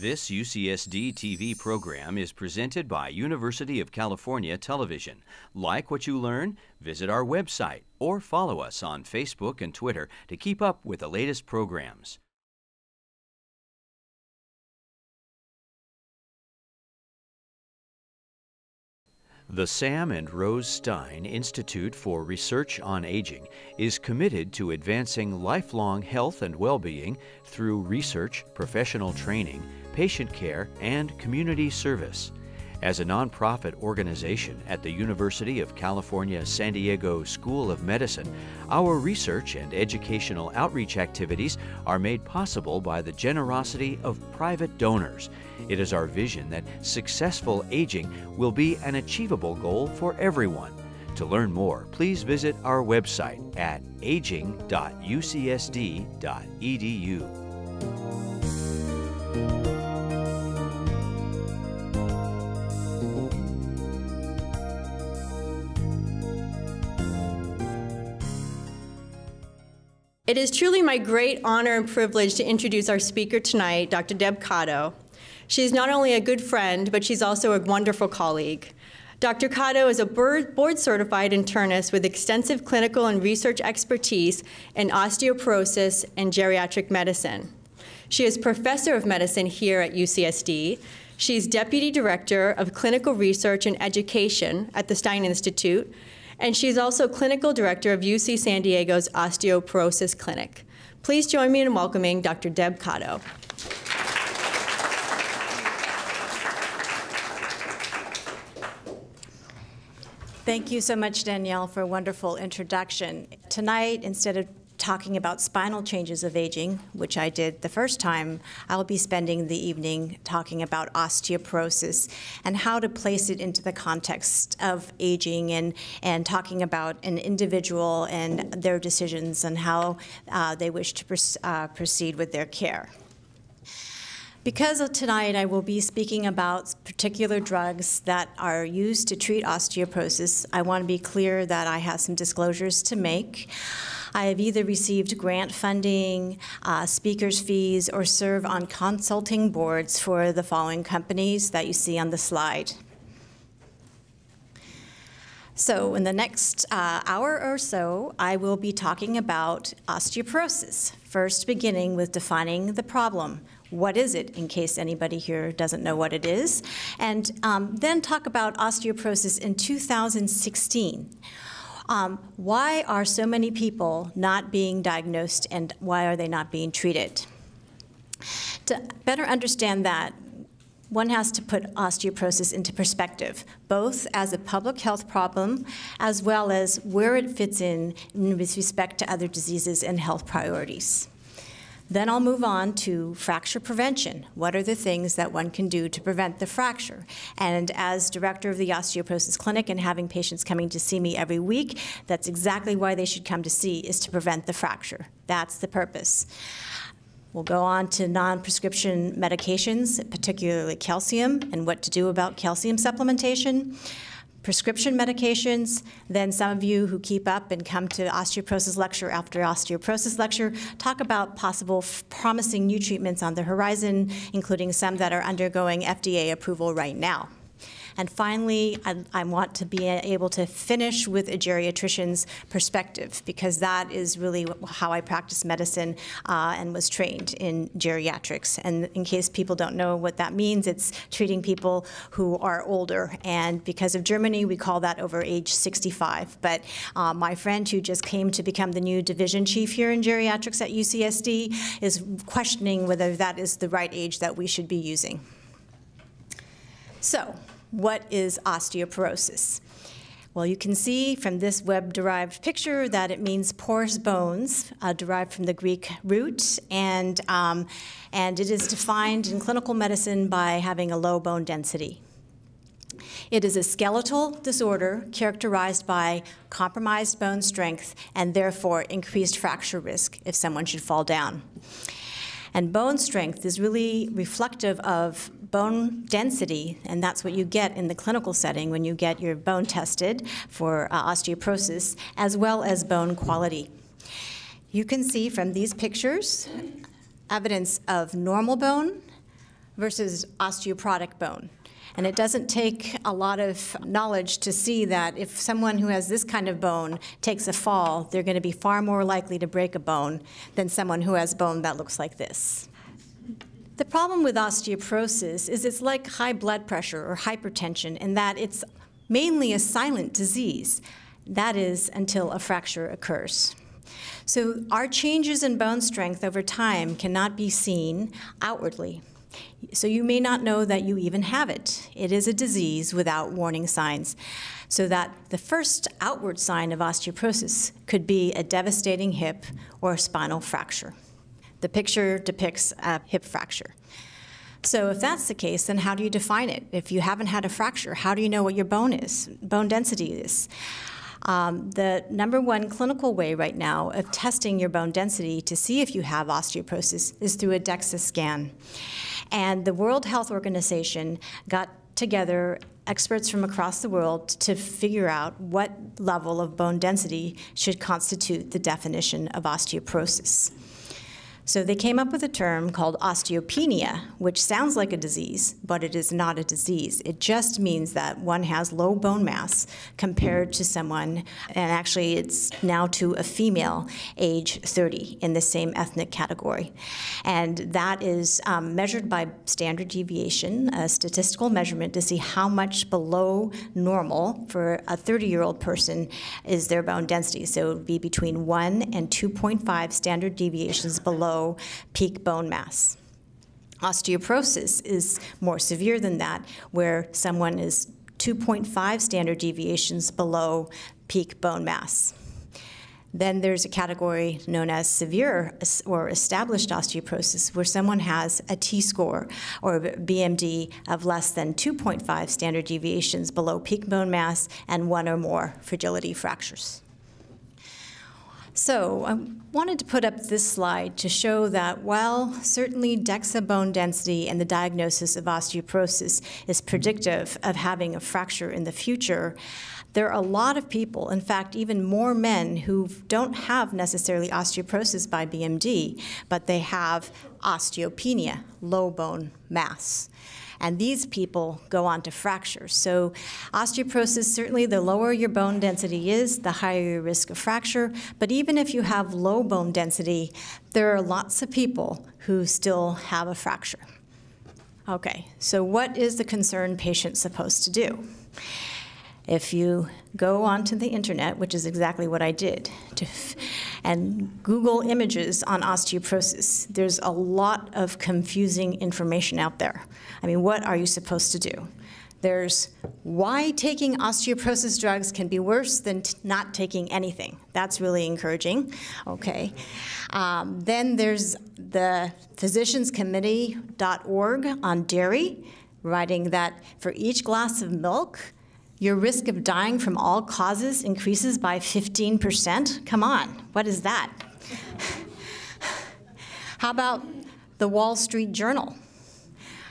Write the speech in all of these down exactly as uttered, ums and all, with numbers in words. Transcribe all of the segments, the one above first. This U C S D T V program is presented by University of California Television. Like what you learn? Visit our website or follow us on Facebook and Twitter to keep up with the latest programs. The Sam and Rose Stein Institute for Research on Aging is committed to advancing lifelong health and well-being through research, professional training, patient care, and community service. As a nonprofit organization at the University of California, San Diego School of Medicine, our research and educational outreach activities are made possible by the generosity of private donors. It is our vision that successful aging will be an achievable goal for everyone. To learn more, please visit our website at aging dot U C S D dot E D U. It is truly my great honor and privilege to introduce our speaker tonight, Doctor Deb Kado. She's not only a good friend, but she's also a wonderful colleague. Doctor Kado is a board-certified internist with extensive clinical and research expertise in osteoporosis and geriatric medicine. She is professor of medicine here at U C S D. She's deputy director of clinical research and education at the Stein Institute, and she's also clinical director of U C San Diego's Osteoporosis Clinic. Please join me in welcoming Doctor Deb Kado. Thank you so much, Danielle, for a wonderful introduction. Tonight, instead of talking about spinal changes of aging, which I did the first time, I'll be spending the evening talking about osteoporosis and how to place it into the context of aging and, and talking about an individual and their decisions and how uh, they wish to uh, proceed with their care. Because of tonight, I will be speaking about particular drugs that are used to treat osteoporosis. I want to be clear that I have some disclosures to make. I have either received grant funding, uh, speaker's fees, or serve on consulting boards for the following companies that you see on the slide. So in the next uh, hour or so, I will be talking about osteoporosis, first beginning with defining the problem. What is it, in case anybody here doesn't know what it is? And um, then talk about osteoporosis in two thousand sixteen. Um, why are so many people not being diagnosed, and why are they not being treated? To better understand that, one has to put osteoporosis into perspective, both as a public health problem as well as where it fits in with respect to other diseases and health priorities. Then I'll move on to fracture prevention. What are the things that one can do to prevent the fracture? And as director of the Osteoporosis Clinic and having patients coming to see me every week, that's exactly why they should come to see, is to prevent the fracture. That's the purpose. We'll go on to non-prescription medications, particularly calcium, and what to do about calcium supplementation, prescription medications. Then some of you who keep up and come to osteoporosis lecture after osteoporosis lecture talk about possible promising new treatments on the horizon, including some that are undergoing F D A approval right now. And finally, I, I want to be able to finish with a geriatrician's perspective, because that is really how I practice medicine uh, and was trained in geriatrics. And in case people don't know what that means, it's treating people who are older. And because of Germany, we call that over age sixty-five. But uh, my friend who just came to become the new division chief here in geriatrics at U C S D is questioning whether that is the right age that we should be using. So, what is osteoporosis? Well, you can see from this web-derived picture that it means porous bones, uh, derived from the Greek root, and, um, and it is defined in clinical medicine by having a low bone density. It is a skeletal disorder characterized by compromised bone strength and therefore increased fracture risk if someone should fall down. And bone strength is really reflective of bone density, and that's what you get in the clinical setting when you get your bone tested for uh, osteoporosis, as well as bone quality. You can see from these pictures evidence of normal bone, versus osteoporotic bone. And it doesn't take a lot of knowledge to see that if someone who has this kind of bone takes a fall, they're going to be far more likely to break a bone than someone who has bone that looks like this. The problem with osteoporosis is it's like high blood pressure or hypertension in that it's mainly a silent disease. That is, until a fracture occurs. So our changes in bone strength over time cannot be seen outwardly. So you may not know that you even have it. It is a disease without warning signs. So that the first outward sign of osteoporosis could be a devastating hip or a spinal fracture. The picture depicts a hip fracture. So if that's the case, then how do you define it? If you haven't had a fracture, how do you know what your bone is, bone density is? Um, the number one clinical way right now of testing your bone density to see if you have osteoporosis is through a DEXA scan. And the World Health Organization got together experts from across the world to figure out what level of bone density should constitute the definition of osteoporosis. So they came up with a term called osteopenia, which sounds like a disease, but it is not a disease. It just means that one has low bone mass compared to someone, and actually it's now to a female age thirty in the same ethnic category. And that is um, measured by standard deviation, a statistical measurement to see how much below normal for a thirty-year-old person is their bone density. So it would be between one and two point five standard deviations below peak bone mass. Osteoporosis is more severe than that, where someone is two point five standard deviations below peak bone mass. Then there's a category known as severe or established osteoporosis, where someone has a T-score or B M D of less than two point five standard deviations below peak bone mass and one or more fragility fractures. So I wanted to put up this slide to show that while certainly DEXA bone density and the diagnosis of osteoporosis is predictive of having a fracture in the future, there are a lot of people, in fact, even more men who don't have necessarily osteoporosis by B M D, but they have osteopenia, low bone mass. And these people go on to fractures. So osteoporosis, certainly the lower your bone density is, the higher your risk of fracture. But even if you have low bone density, there are lots of people who still have a fracture. Okay, so what is the concerned patient supposed to do? If you go onto the internet, which is exactly what I did, to and Google images on osteoporosis, there's a lot of confusing information out there. I mean, what are you supposed to do? There's why taking osteoporosis drugs can be worse than t not taking anything. That's really encouraging, okay. Um, then there's the physicians committee dot org on dairy, writing that for each glass of milk, your risk of dying from all causes increases by fifteen percent? Come on, what is that? How about the Wall Street Journal,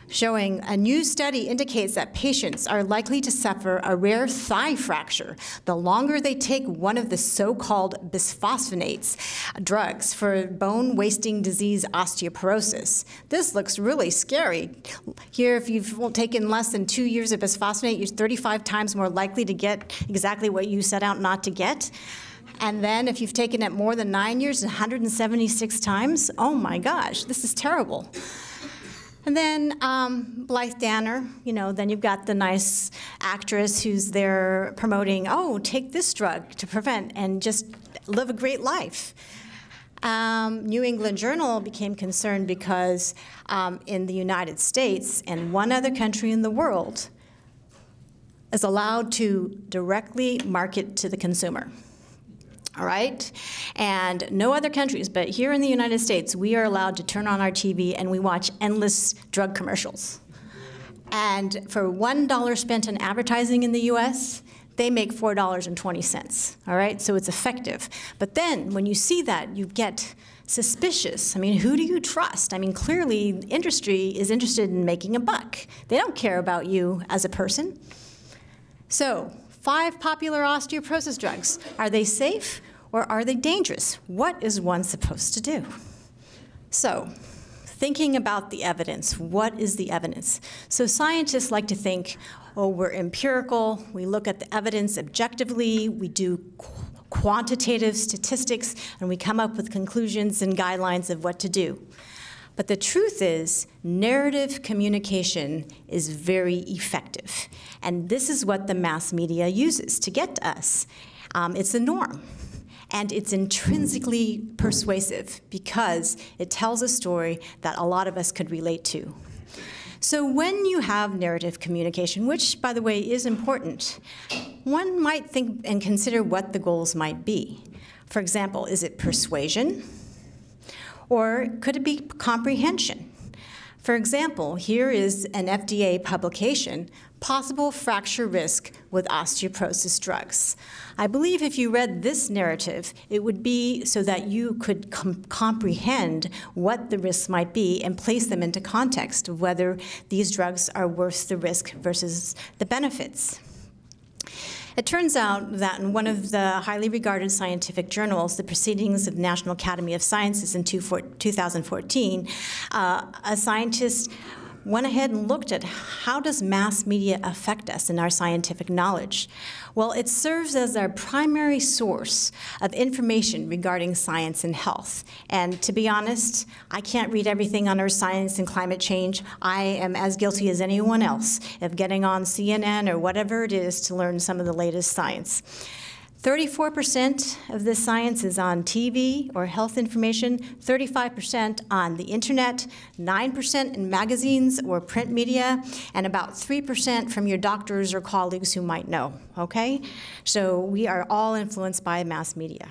showing a new study indicates that patients are likely to suffer a rare thigh fracture the longer they take one of the so-called bisphosphonates drugs for bone-wasting disease osteoporosis. This looks really scary. Here, if you've taken less than two years of bisphosphonate, you're thirty-five times more likely to get exactly what you set out not to get. And then if you've taken it more than nine years, one hundred seventy-six times, oh my gosh, this is terrible. And then um, Blythe Danner, you know, then you've got the nice actress who's there promoting, oh, take this drug to prevent and just live a great life. Um, New England Journal became concerned because um, in the United States and one other country in the world is allowed to directly market to the consumer. All right, and no other countries, but here in the United States, we are allowed to turn on our T V and we watch endless drug commercials. And for one dollar spent in advertising in the U S, they make four dollars and twenty cents, all right? So it's effective. But then when you see that, you get suspicious. I mean, who do you trust? I mean, clearly industry is interested in making a buck. They don't care about you as a person. So five popular osteoporosis drugs, are they safe? Or are they dangerous? What is one supposed to do? So thinking about the evidence. What is the evidence? So scientists like to think, oh, we're empirical, we look at the evidence objectively, we do quantitative statistics, and we come up with conclusions and guidelines of what to do. But the truth is, narrative communication is very effective. And this is what the mass media uses to get to us. Um, it's the norm. And it's intrinsically persuasive because it tells a story that a lot of us could relate to. So when you have narrative communication, which, by the way, is important, one might think and consider what the goals might be. For example, is it persuasion? Or could it be comprehension? For example, here is an F D A publication, possible fracture risk with osteoporosis drugs. I believe if you read this narrative, it would be so that you could com comprehend what the risks might be and place them into context of whether these drugs are worth the risk versus the benefits. It turns out that in one of the highly regarded scientific journals, the Proceedings of the National Academy of Sciences in two thousand fourteen, uh, a scientist went ahead and looked at how does mass media affect us in our scientific knowledge. Well, it serves as our primary source of information regarding science and health. And to be honest, I can't read everything under science and climate change. I am as guilty as anyone else of getting on C N N or whatever it is to learn some of the latest science. thirty-four percent of this science is on T V or health information, thirty-five percent on the internet, nine percent in magazines or print media, and about three percent from your doctors or colleagues who might know, okay? So we are all influenced by mass media.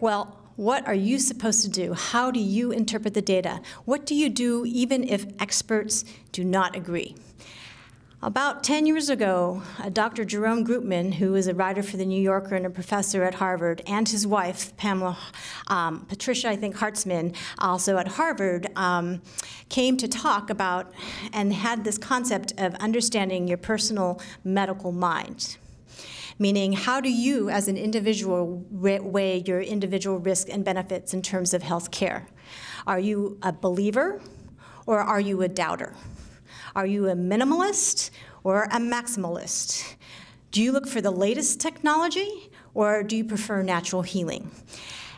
Well, what are you supposed to do? How do you interpret the data? What do you do even if experts do not agree? About ten years ago, Doctor Jerome Groopman, who is a writer for The New Yorker and a professor at Harvard, and his wife, Pamela, um, Patricia, I think, Hartsman, also at Harvard, um, came to talk about and had this concept of understanding your personal medical mind. Meaning, how do you, as an individual, weigh your individual risk and benefits in terms of health care? Are you a believer or are you a doubter? Are you a minimalist or a maximalist? Do you look for the latest technology or do you prefer natural healing?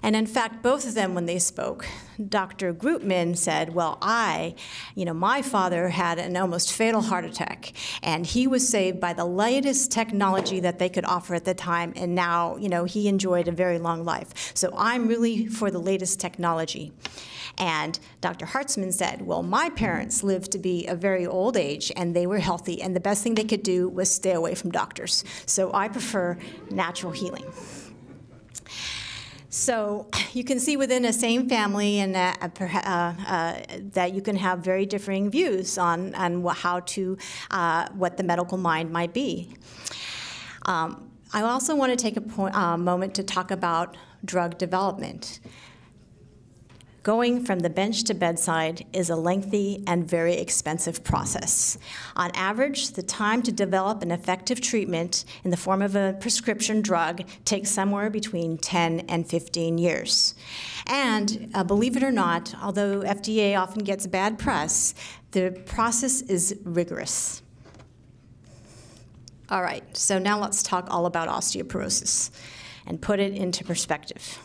And in fact, both of them, when they spoke, Doctor Groopman said, well, I, you know, my father had an almost fatal heart attack, and he was saved by the latest technology that they could offer at the time, and now, you know, he enjoyed a very long life. So I'm really for the latest technology. And Doctor Hartsman said, well, my parents lived to be a very old age, and they were healthy, and the best thing they could do was stay away from doctors. So I prefer natural healing. So you can see within the same family and uh, uh, uh, that you can have very differing views on, on how to, uh, what the medical mind might be. Um, I also want to take a point, uh, moment to talk about drug development. Going from the bench to bedside is a lengthy and very expensive process. On average, the time to develop an effective treatment in the form of a prescription drug takes somewhere between ten and fifteen years. And uh, believe it or not, although F D A often gets bad press, the process is rigorous. All right, so now let's talk all about osteoporosis and put it into perspective.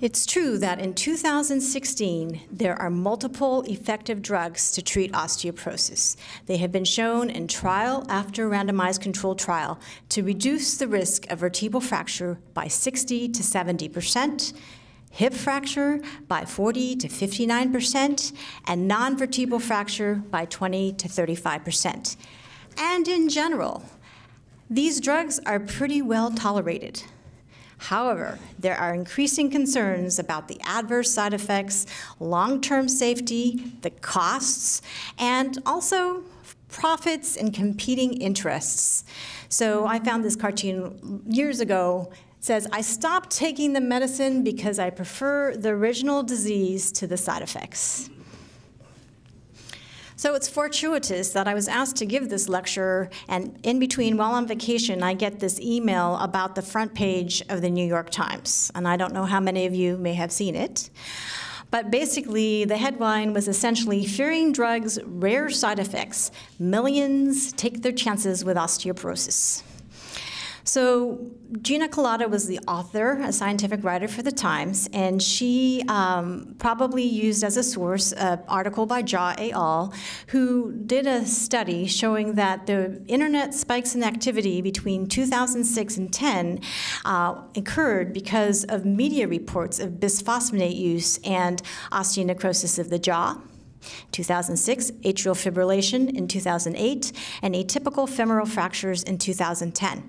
It's true that in two thousand sixteen, there are multiple effective drugs to treat osteoporosis. They have been shown in trial after randomized controlled trial to reduce the risk of vertebral fracture by sixty to seventy percent, hip fracture by forty to fifty-nine percent, and non-vertebral fracture by twenty to thirty-five percent. And in general, these drugs are pretty well tolerated. However, there are increasing concerns about the adverse side effects, long-term safety, the costs, and also profits and competing interests. So I found this cartoon years ago. It says, I stopped taking the medicine because I prefer the original disease to the side effects. So it's fortuitous that I was asked to give this lecture, and in between, while on vacation, I get this email about the front page of the New York Times, and I don't know how many of you may have seen it. But basically, the headline was essentially, "Fearing Drugs, Rare Side Effects, Millions Take Their Chances with Osteoporosis." So Gina Collada was the author, a scientific writer for the Times, and she um, probably used as a source an article by Jha et al., who did a study showing that the internet spikes in activity between two thousand six and ten uh, occurred because of media reports of bisphosphonate use and osteonecrosis of the jaw. two thousand six, atrial fibrillation in two thousand eight, and atypical femoral fractures in two thousand ten.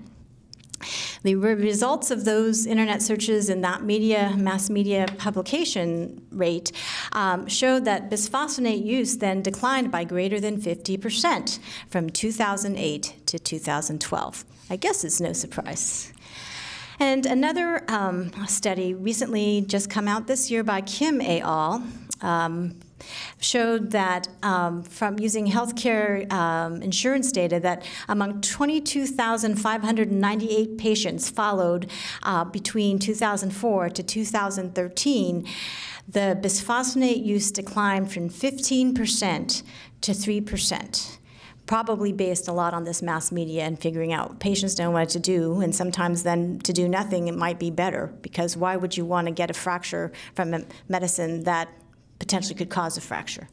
The results of those internet searches and that media, mass media publication rate um, showed that bisphosphonate use then declined by greater than fifty percent from two thousand eight to two thousand twelve. I guess it's no surprise. And another um, study recently just come out this year by Kim et al. Um, showed that um, from using healthcare um, insurance data that among twenty-two thousand five hundred ninety-eight patients followed uh, between two thousand four to two thousand thirteen, the bisphosphonate use declined from fifteen percent to three percent. Probably based a lot on this mass media and figuring out patients don't know what to do, and sometimes then to do nothing it might be better, because why would you want to get a fracture from a medicine that potentially could cause a fracture?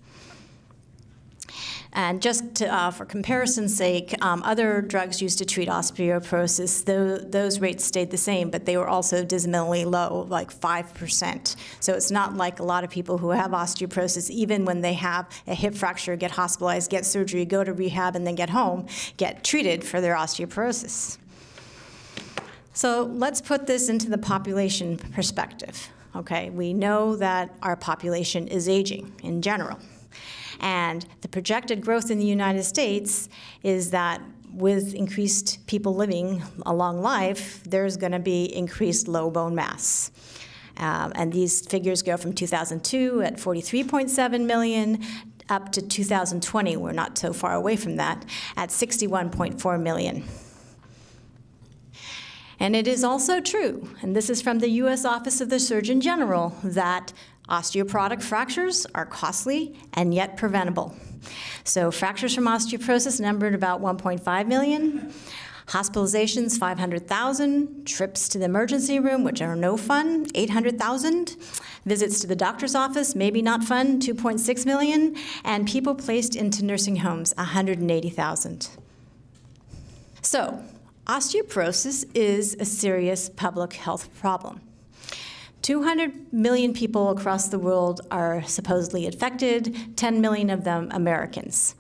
And just to, uh, for comparison's sake, um, other drugs used to treat osteoporosis, th those rates stayed the same, but they were also dismally low, like five percent. So it's not like a lot of people who have osteoporosis, even when they have a hip fracture, get hospitalized, get surgery, go to rehab, and then get home, get treated for their osteoporosis. So let's put this into the population perspective. Okay, we know that our population is aging in general. And the projected growth in the United States is that with increased people living a long life, there's going to be increased low bone mass. Um, and these figures go from two thousand two at forty-three point seven million up to two thousand twenty, we're not so far away from that, at sixty-one point four million. And it is also true, and this is from the U S Office of the Surgeon General, that osteoporotic fractures are costly and yet preventable. So fractures from osteoporosis numbered about one point five million, hospitalizations five hundred thousand, trips to the emergency room, which are no fun, eight hundred thousand, visits to the doctor's office, maybe not fun, two point six million, and people placed into nursing homes, one hundred eighty thousand. So osteoporosis is a serious public health problem. two hundred million people across the world are supposedly affected, ten million of them Americans.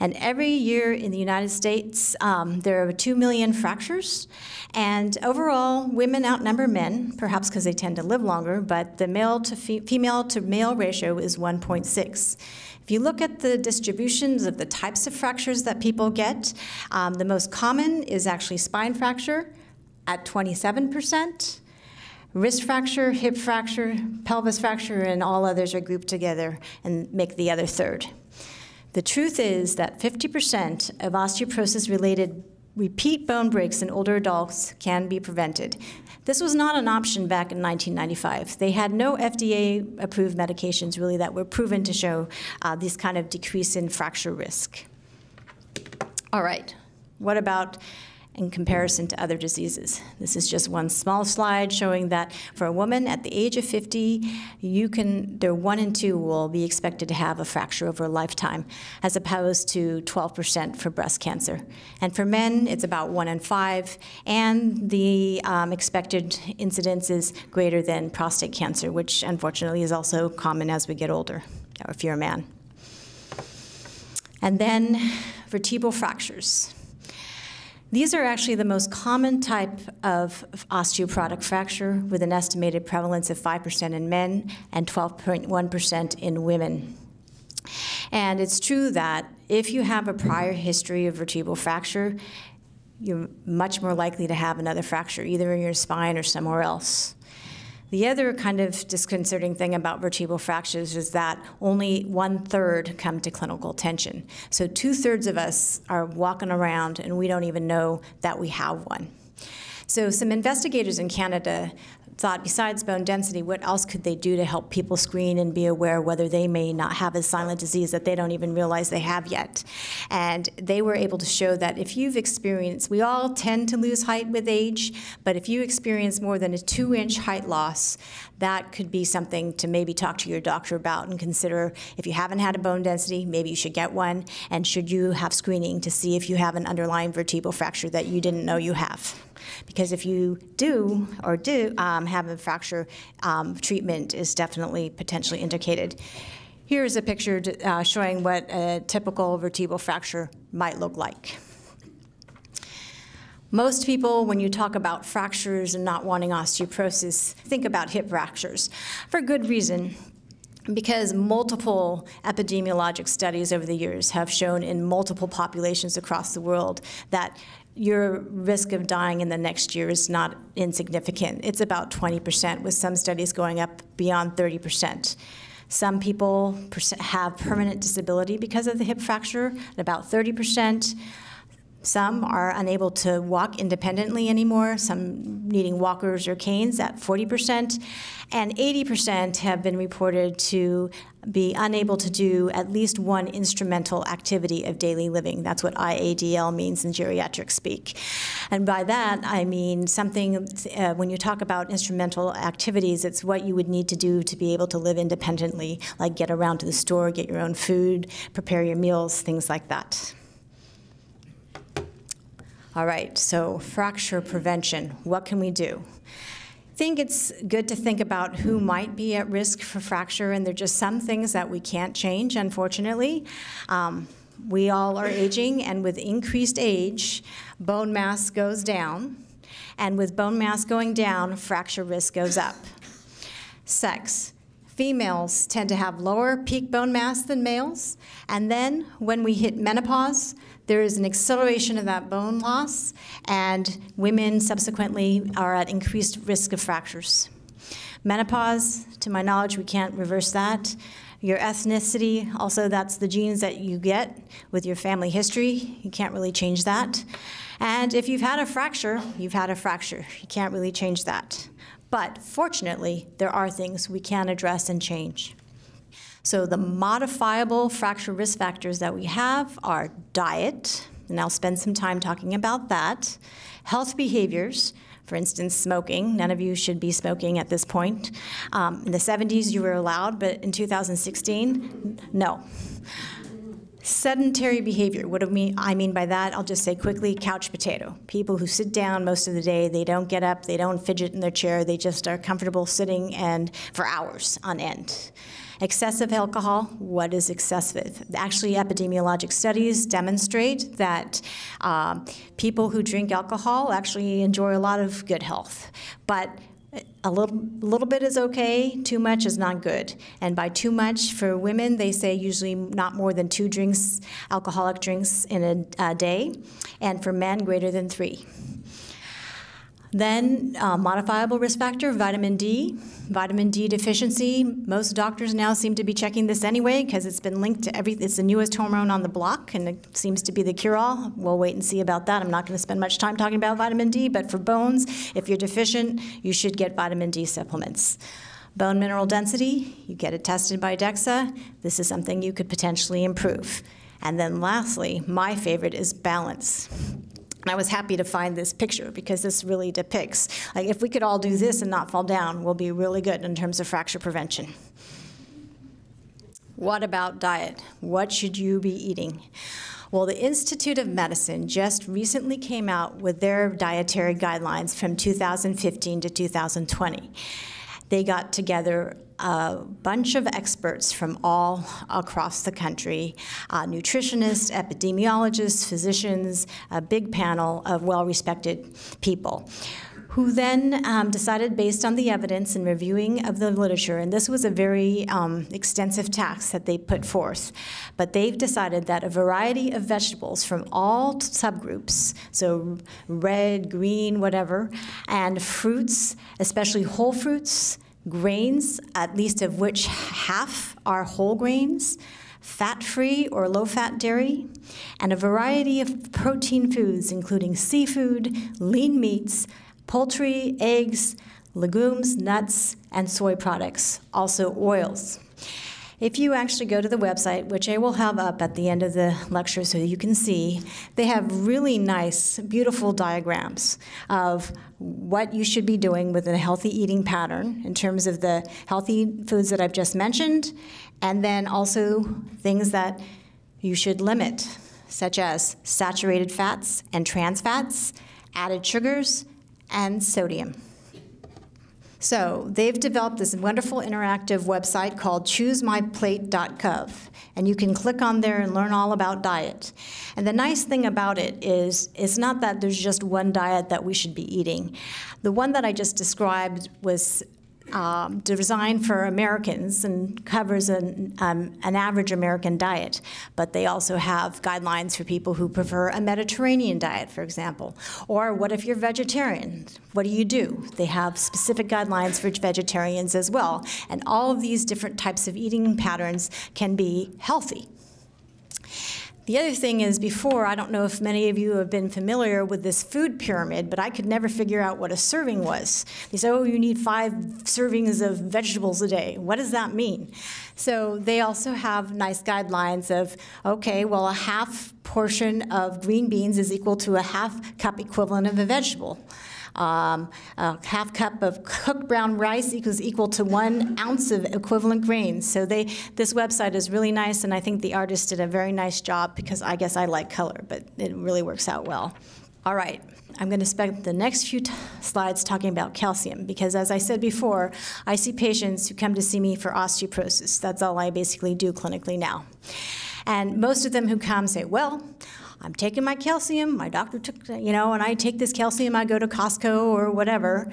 And every year in the United States, um, there are two million fractures. And overall, women outnumber men, perhaps because they tend to live longer, but the male to fe female to male ratio is one point six. If you look at the distributions of the types of fractures that people get, um, the most common is actually spine fracture at twenty-seven percent. Wrist fracture, hip fracture, pelvis fracture, and all others are grouped together and make the other third. The truth is that fifty percent of osteoporosis-related repeat bone breaks in older adults can be prevented. This was not an option back in nineteen ninety-five. They had no F D A-approved medications, really, that were proven to show uh, this kind of decrease in fracture risk. All right, what about in comparison to other diseases? This is just one small slide showing that for a woman at the age of fifty, you can, their one in two will be expected to have a fracture over a lifetime, as opposed to twelve percent for breast cancer. And for men, it's about one in five, and the um, expected incidence is greater than prostate cancer, which unfortunately is also common as we get older, or if you're a man. And then vertebral fractures. These are actually the most common type of osteoporotic fracture, with an estimated prevalence of five percent in men and twelve point one percent in women. And it's true that if you have a prior history of vertebral fracture, you're much more likely to have another fracture, either in your spine or somewhere else. The other kind of disconcerting thing about vertebral fractures is that only one-third come to clinical attention. So two-thirds of us are walking around and we don't even know that we have one. So some investigators in Canada thought, besides bone density, what else could they do to help people screen and be aware whether they may not have a silent disease that they don't even realize they have yet? And they were able to show that if you've experienced, we all tend to lose height with age, but if you experience more than a two-inch height loss, that could be something to maybe talk to your doctor about and consider. If you haven't had a bone density, maybe you should get one, and should you have screening to see if you have an underlying vertebral fracture that you didn't know you have. Because if you do or do um, have a fracture, um, treatment is definitely potentially indicated. Here is a picture uh, showing what a typical vertebral fracture might look like. Most people, when you talk about fractures and not wanting osteoporosis, think about hip fractures for good reason. Because multiple epidemiologic studies over the years have shown in multiple populations across the world that your risk of dying in the next year is not insignificant. It's about twenty percent, with some studies going up beyond thirty percent. Some people have permanent disability because of the hip fracture, at about thirty percent. Some are unable to walk independently anymore, some needing walkers or canes at forty percent, and eighty percent have been reported to be unable to do at least one instrumental activity of daily living. That's what I A D L means in geriatric speak. And by that, I mean something, uh, when you talk about instrumental activities, it's what you would need to do to be able to live independently, like get around to the store, get your own food, prepare your meals, things like that. All right, so fracture prevention, what can we do? I think it's good to think about who might be at risk for fracture, and there are just some things that we can't change, unfortunately. Um, we all are aging, and with increased age, bone mass goes down, and with bone mass going down, fracture risk goes up. Sex. Females tend to have lower peak bone mass than males, and then when we hit menopause, there is an acceleration of that bone loss, and women subsequently are at increased risk of fractures. Menopause, to my knowledge, we can't reverse that. Your ethnicity, also that's the genes that you get with your family history. You can't really change that. And if you've had a fracture, you've had a fracture. You can't really change that. But fortunately, there are things we can address and change. So the modifiable fracture risk factors that we have are diet, and I'll spend some time talking about that, health behaviors, for instance, smoking. None of you should be smoking at this point. Um, in the seventies, you were allowed, but in two thousand sixteen, no. Sedentary behavior, what do we, I mean by that? I'll just say quickly, couch potato. People who sit down most of the day, they don't get up, they don't fidget in their chair, they just are comfortable sitting and for hours on end. Excessive alcohol, what is excessive? Actually, epidemiologic studies demonstrate that um, people who drink alcohol actually enjoy a lot of good health. But A little, little bit is okay, too much is not good. And by too much, for women, they say usually not more than two drinks, alcoholic drinks in a, a day, and for men, greater than three. Then, uh, modifiable risk factor, vitamin D. Vitamin D deficiency, most doctors now seem to be checking this anyway because it's been linked to every, it's the newest hormone on the block and it seems to be the cure-all. We'll wait and see about that. I'm not going to spend much time talking about vitamin D, but for bones, if you're deficient, you should get vitamin D supplements. Bone mineral density, you get it tested by DEXA. This is something you could potentially improve. And then lastly, my favorite is balance. And I was happy to find this picture because this really depicts, like, if we could all do this and not fall down, we'll be really good in terms of fracture prevention. What about diet? What should you be eating? Well, the Institute of Medicine just recently came out with their dietary guidelines from two thousand fifteen to two thousand twenty. They got together a bunch of experts from all across the country, uh, nutritionists, epidemiologists, physicians, a big panel of well-respected people, who then um, decided based on the evidence and reviewing of the literature, and this was a very um, extensive task that they put forth, but they've decided that a variety of vegetables from all subgroups, so red, green, whatever, and fruits, especially whole fruits, grains, at least of which half are whole grains, fat-free or low-fat dairy, and a variety of protein foods, including seafood, lean meats, poultry, eggs, legumes, nuts, and soy products, also oils. If you actually go to the website, which I will have up at the end of the lecture so you can see, they have really nice, beautiful diagrams of what you should be doing within a healthy eating pattern in terms of the healthy foods that I've just mentioned, and then also things that you should limit, such as saturated fats and trans fats, added sugars, and sodium. So they've developed this wonderful interactive website called choose my plate dot gov, and you can click on there and learn all about diet. And the nice thing about it is it's not that there's just one diet that we should be eating. The one that I just described was um, designed for Americans and covers an, um, an average American diet, but they also have guidelines for people who prefer a Mediterranean diet, for example. Or what if you're vegetarian? What do you do? They have specific guidelines for vegetarians as well. And all of these different types of eating patterns can be healthy. The other thing is before, I don't know if many of you have been familiar with this food pyramid, but I could never figure out what a serving was. They said, oh, you need five servings of vegetables a day. What does that mean? So they also have nice guidelines of, okay, well, a half portion of green beans is equal to a half cup equivalent of a vegetable. Um, a half cup of cooked brown rice equals equal to one ounce of equivalent grains. So they, this website is really nice, and I think the artist did a very nice job because I guess I like color, but it really works out well. All right, I'm going to spend the next few t slides talking about calcium because, as I said before, I see patients who come to see me for osteoporosis. That's all I basically do clinically now. And most of them who come say, well, I'm taking my calcium, my doctor took, you know, and I take this calcium, I go to Costco or whatever.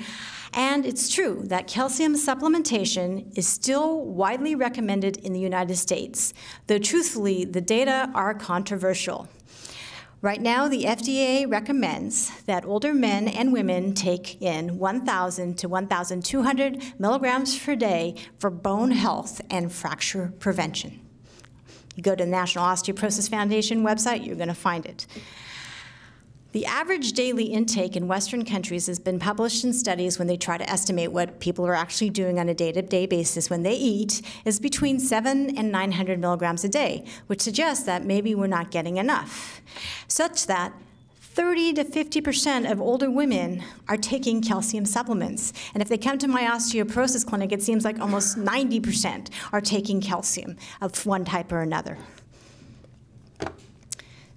And it's true that calcium supplementation is still widely recommended in the United States, though truthfully, the data are controversial. Right now, the F D A recommends that older men and women take in one thousand to one thousand two hundred milligrams per day for bone health and fracture prevention. You go to the National Osteoporosis Foundation website, you're going to find it. The average daily intake in Western countries has been published in studies when they try to estimate what people are actually doing on a day-to-day basis when they eat is between seven and nine hundred milligrams a day, which suggests that maybe we're not getting enough, such that thirty to fifty percent of older women are taking calcium supplements. And if they come to my osteoporosis clinic, it seems like almost ninety percent are taking calcium of one type or another.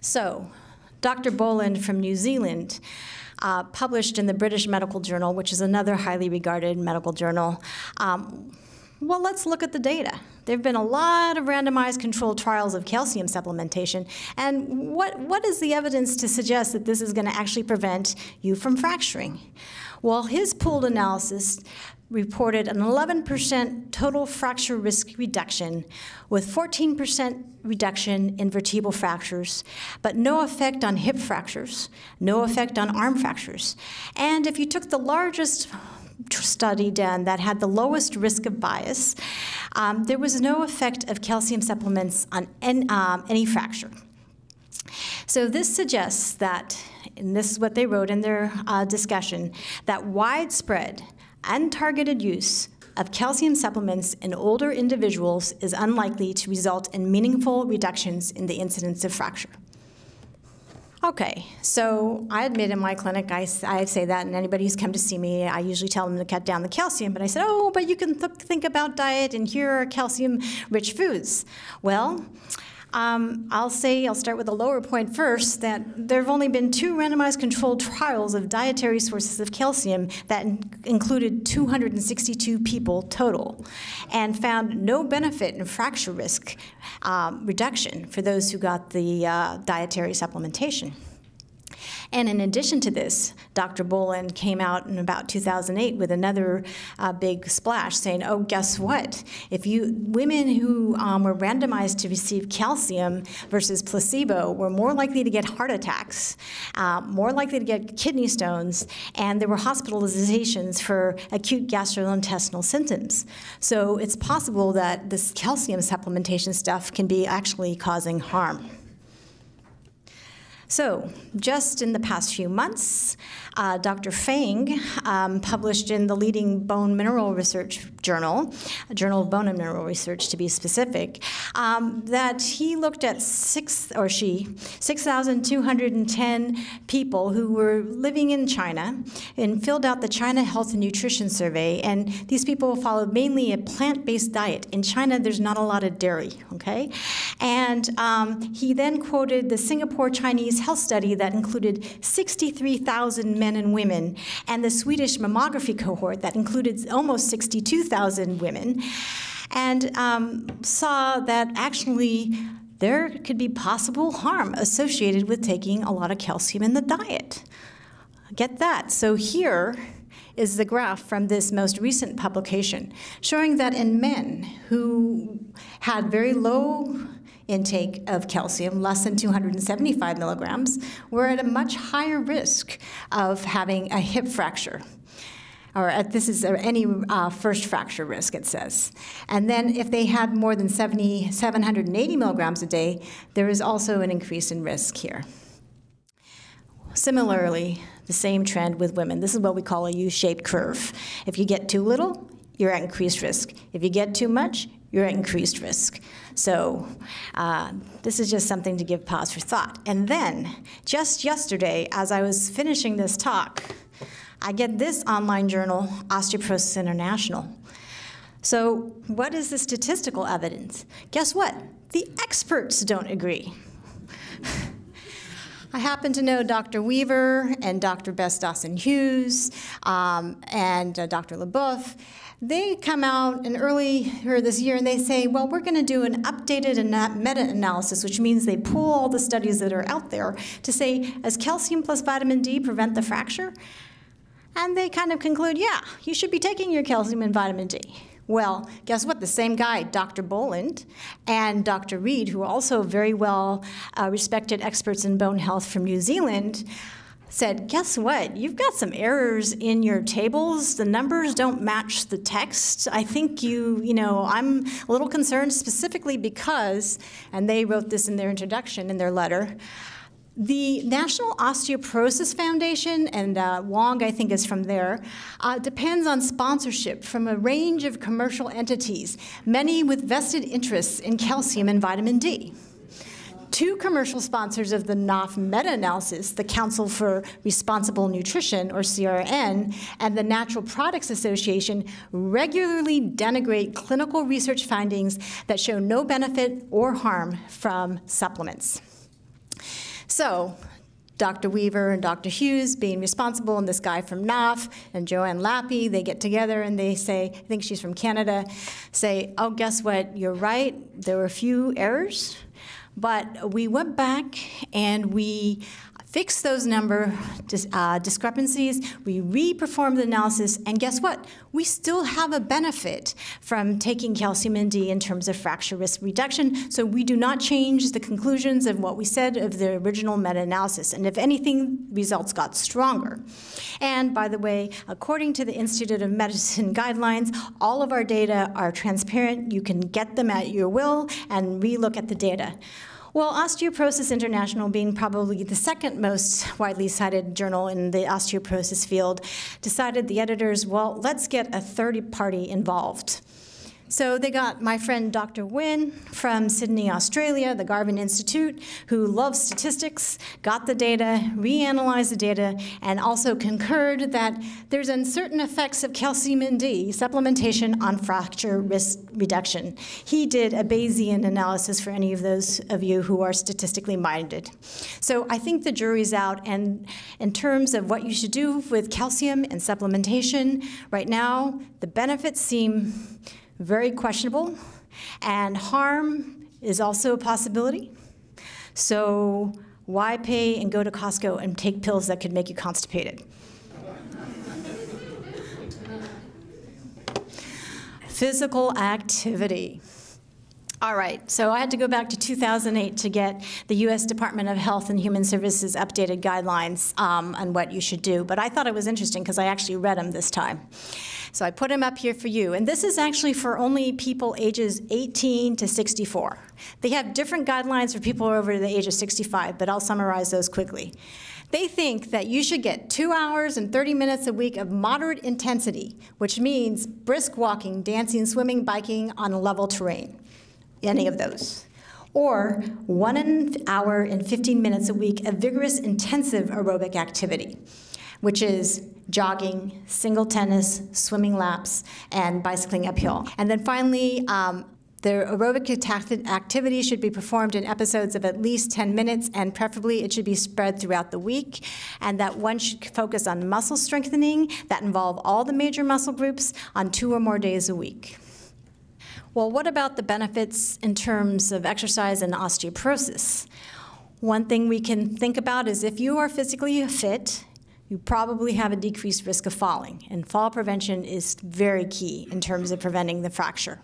So, Doctor Boland from New Zealand uh, published in the British Medical Journal, which is another highly regarded medical journal. Um, Well, let's look at the data. There have been a lot of randomized controlled trials of calcium supplementation, and what, what is the evidence to suggest that this is going to actually prevent you from fracturing? Well, his pooled analysis reported an eleven percent total fracture risk reduction with fourteen percent reduction in vertebral fractures, but no effect on hip fractures, no effect on arm fractures. And if you took the largest study done that had the lowest risk of bias, um, there was no effect of calcium supplements on any, um, any fracture. So this suggests that, and this is what they wrote in their uh, discussion, that widespread, untargeted use of calcium supplements in older individuals is unlikely to result in meaningful reductions in the incidence of fracture. Okay, so I admit in my clinic, I, I say that, and anybody who's come to see me, I usually tell them to cut down the calcium, but I said, oh, but you can th think about diet, and here are calcium-rich foods. Well, um, I'll say, I'll start with a lower point first, that there have only been two randomized controlled trials of dietary sources of calcium that in included two hundred sixty-two people total, and found no benefit in fracture risk Um, reduction for those who got the uh, dietary supplementation. And in addition to this, Doctor Boland came out in about two thousand eight with another uh, big splash saying, oh, guess what? If you women who um, were randomized to receive calcium versus placebo were more likely to get heart attacks, uh, more likely to get kidney stones, and there were hospitalizations for acute gastrointestinal symptoms. So it's possible that this calcium supplementation stuff can be actually causing harm. So just in the past few months, uh, Doctor Feng um, published in the leading bone mineral research journal, Journal of Bone and Mineral Research to be specific, um, that he looked at six, or she, six thousand two hundred ten people who were living in China and filled out the China Health and Nutrition Survey. And these people followed mainly a plant-based diet. In China, there's not a lot of dairy, okay? And um, he then quoted the Singapore Chinese health study that included sixty-three thousand men and women, and the Swedish mammography cohort that included almost sixty-two thousand women, and um, saw that actually there could be possible harm associated with taking a lot of calcium in the diet. Get that. So here is the graph from this most recent publication showing that in men who had very low intake of calcium, less than two hundred seventy-five milligrams, were at a much higher risk of having a hip fracture. Or at, this is any uh, first fracture risk, it says. And then if they had more than seventy, seven hundred eighty milligrams a day, there is also an increase in risk here. Similarly, the same trend with women. This is what we call a U-shaped curve. If you get too little, you're at increased risk. If you get too much, you're at increased risk. So uh, this is just something to give pause for thought. And then, just yesterday, as I was finishing this talk, I get this online journal, Osteoporosis International. So what is the statistical evidence? Guess what? The experts don't agree. I happen to know Doctor Weaver and Doctor Bess Dawson-Hughes um, and uh, Doctor LeBeouf. They come out in early or this year and they say, well, we're going to do an updated meta-analysis, which means they pull all the studies that are out there to say, does calcium plus vitamin D prevent the fracture? And they kind of conclude, yeah, you should be taking your calcium and vitamin D. Well, guess what? The same guy, Doctor Boland and Doctor Reed, who are also very well uh, respected experts in bone health from New Zealand, said, guess what? You've got some errors in your tables. The numbers don't match the text. I think you, you know, I'm a little concerned specifically because, and they wrote this in their introduction in their letter, the National Osteoporosis Foundation, and uh, Wong, I think, is from there, uh, depends on sponsorship from a range of commercial entities, many with vested interests in calcium and vitamin D. Two commercial sponsors of the N O F meta-analysis, the Council for Responsible Nutrition, or C R N, and the Natural Products Association regularly denigrate clinical research findings that show no benefit or harm from supplements. So Doctor Weaver and Doctor Hughes being responsible, and this guy from N O F and Joanne Lappy, they get together and they say, I think she's from Canada, say, oh, guess what, you're right, there were a few errors, but we went back and we fixed those number dis uh, discrepancies, we re-performed the analysis, and guess what? We still have a benefit from taking calcium and D in terms of fracture risk reduction, so we do not change the conclusions of what we said of the original meta-analysis, and if anything, results got stronger. And by the way, according to the Institute of Medicine guidelines, all of our data are transparent, you can get them at your will and re-look at the data. Well, Osteoporosis International, being probably the second most widely cited journal in the osteoporosis field, decided the editors, well, let's get a third party involved. So they got my friend Doctor Wynn from Sydney, Australia, the Garvin Institute, who loves statistics, got the data, reanalyzed the data, and also concurred that there's uncertain effects of calcium and D supplementation on fracture risk reduction. He did a Bayesian analysis for any of those of you who are statistically minded. So I think the jury's out, and in terms of what you should do with calcium and supplementation, right now the benefits seem very questionable, and harm is also a possibility. So why pay and go to Costco and take pills that could make you constipated? Physical activity. All right, so I had to go back to two thousand eight to get the U S Department of Health and Human Services updated guidelines um, on what you should do, but I thought it was interesting because I actually read them this time. So I put them up here for you. And this is actually for only people ages eighteen to sixty-four. They have different guidelines for people over the age of sixty-five, but I'll summarize those quickly. They think that you should get two hours and thirty minutes a week of moderate intensity, which means brisk walking, dancing, swimming, biking on a level terrain, any of those. Or one hour and fifteen minutes a week of vigorous, intensive aerobic activity, which is jogging, single tennis, swimming laps, and bicycling uphill. And then finally, um, the aerobic activity should be performed in episodes of at least ten minutes, and preferably it should be spread throughout the week, and that one should focus on muscle strengthening that involve all the major muscle groups on two or more days a week. Well, what about the benefits in terms of exercise and osteoporosis? One thing we can think about is if you are physically fit, you probably have a decreased risk of falling, and fall prevention is very key in terms of preventing the fracture.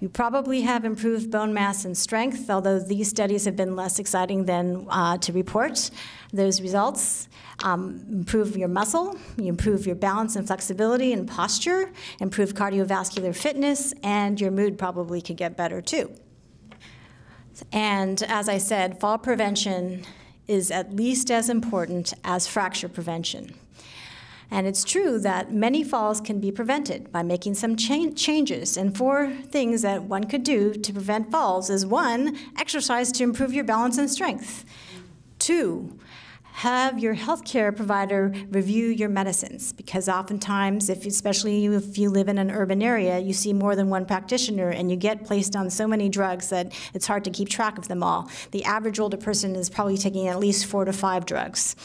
You probably have improved bone mass and strength, although these studies have been less exciting than uh, to report those results. Um, improve your muscle, you improve your balance and flexibility and posture, improve cardiovascular fitness, and your mood probably could get better too. And as I said, fall prevention is at least as important as fracture prevention. And it's true that many falls can be prevented by making some cha changes. And four things that one could do to prevent falls is one, exercise to improve your balance and strength. Two, have your healthcare provider review your medicines, because oftentimes, if, especially if you live in an urban area, you see more than one practitioner and you get placed on so many drugs that it's hard to keep track of them all. The average older person is probably taking at least four to five drugs.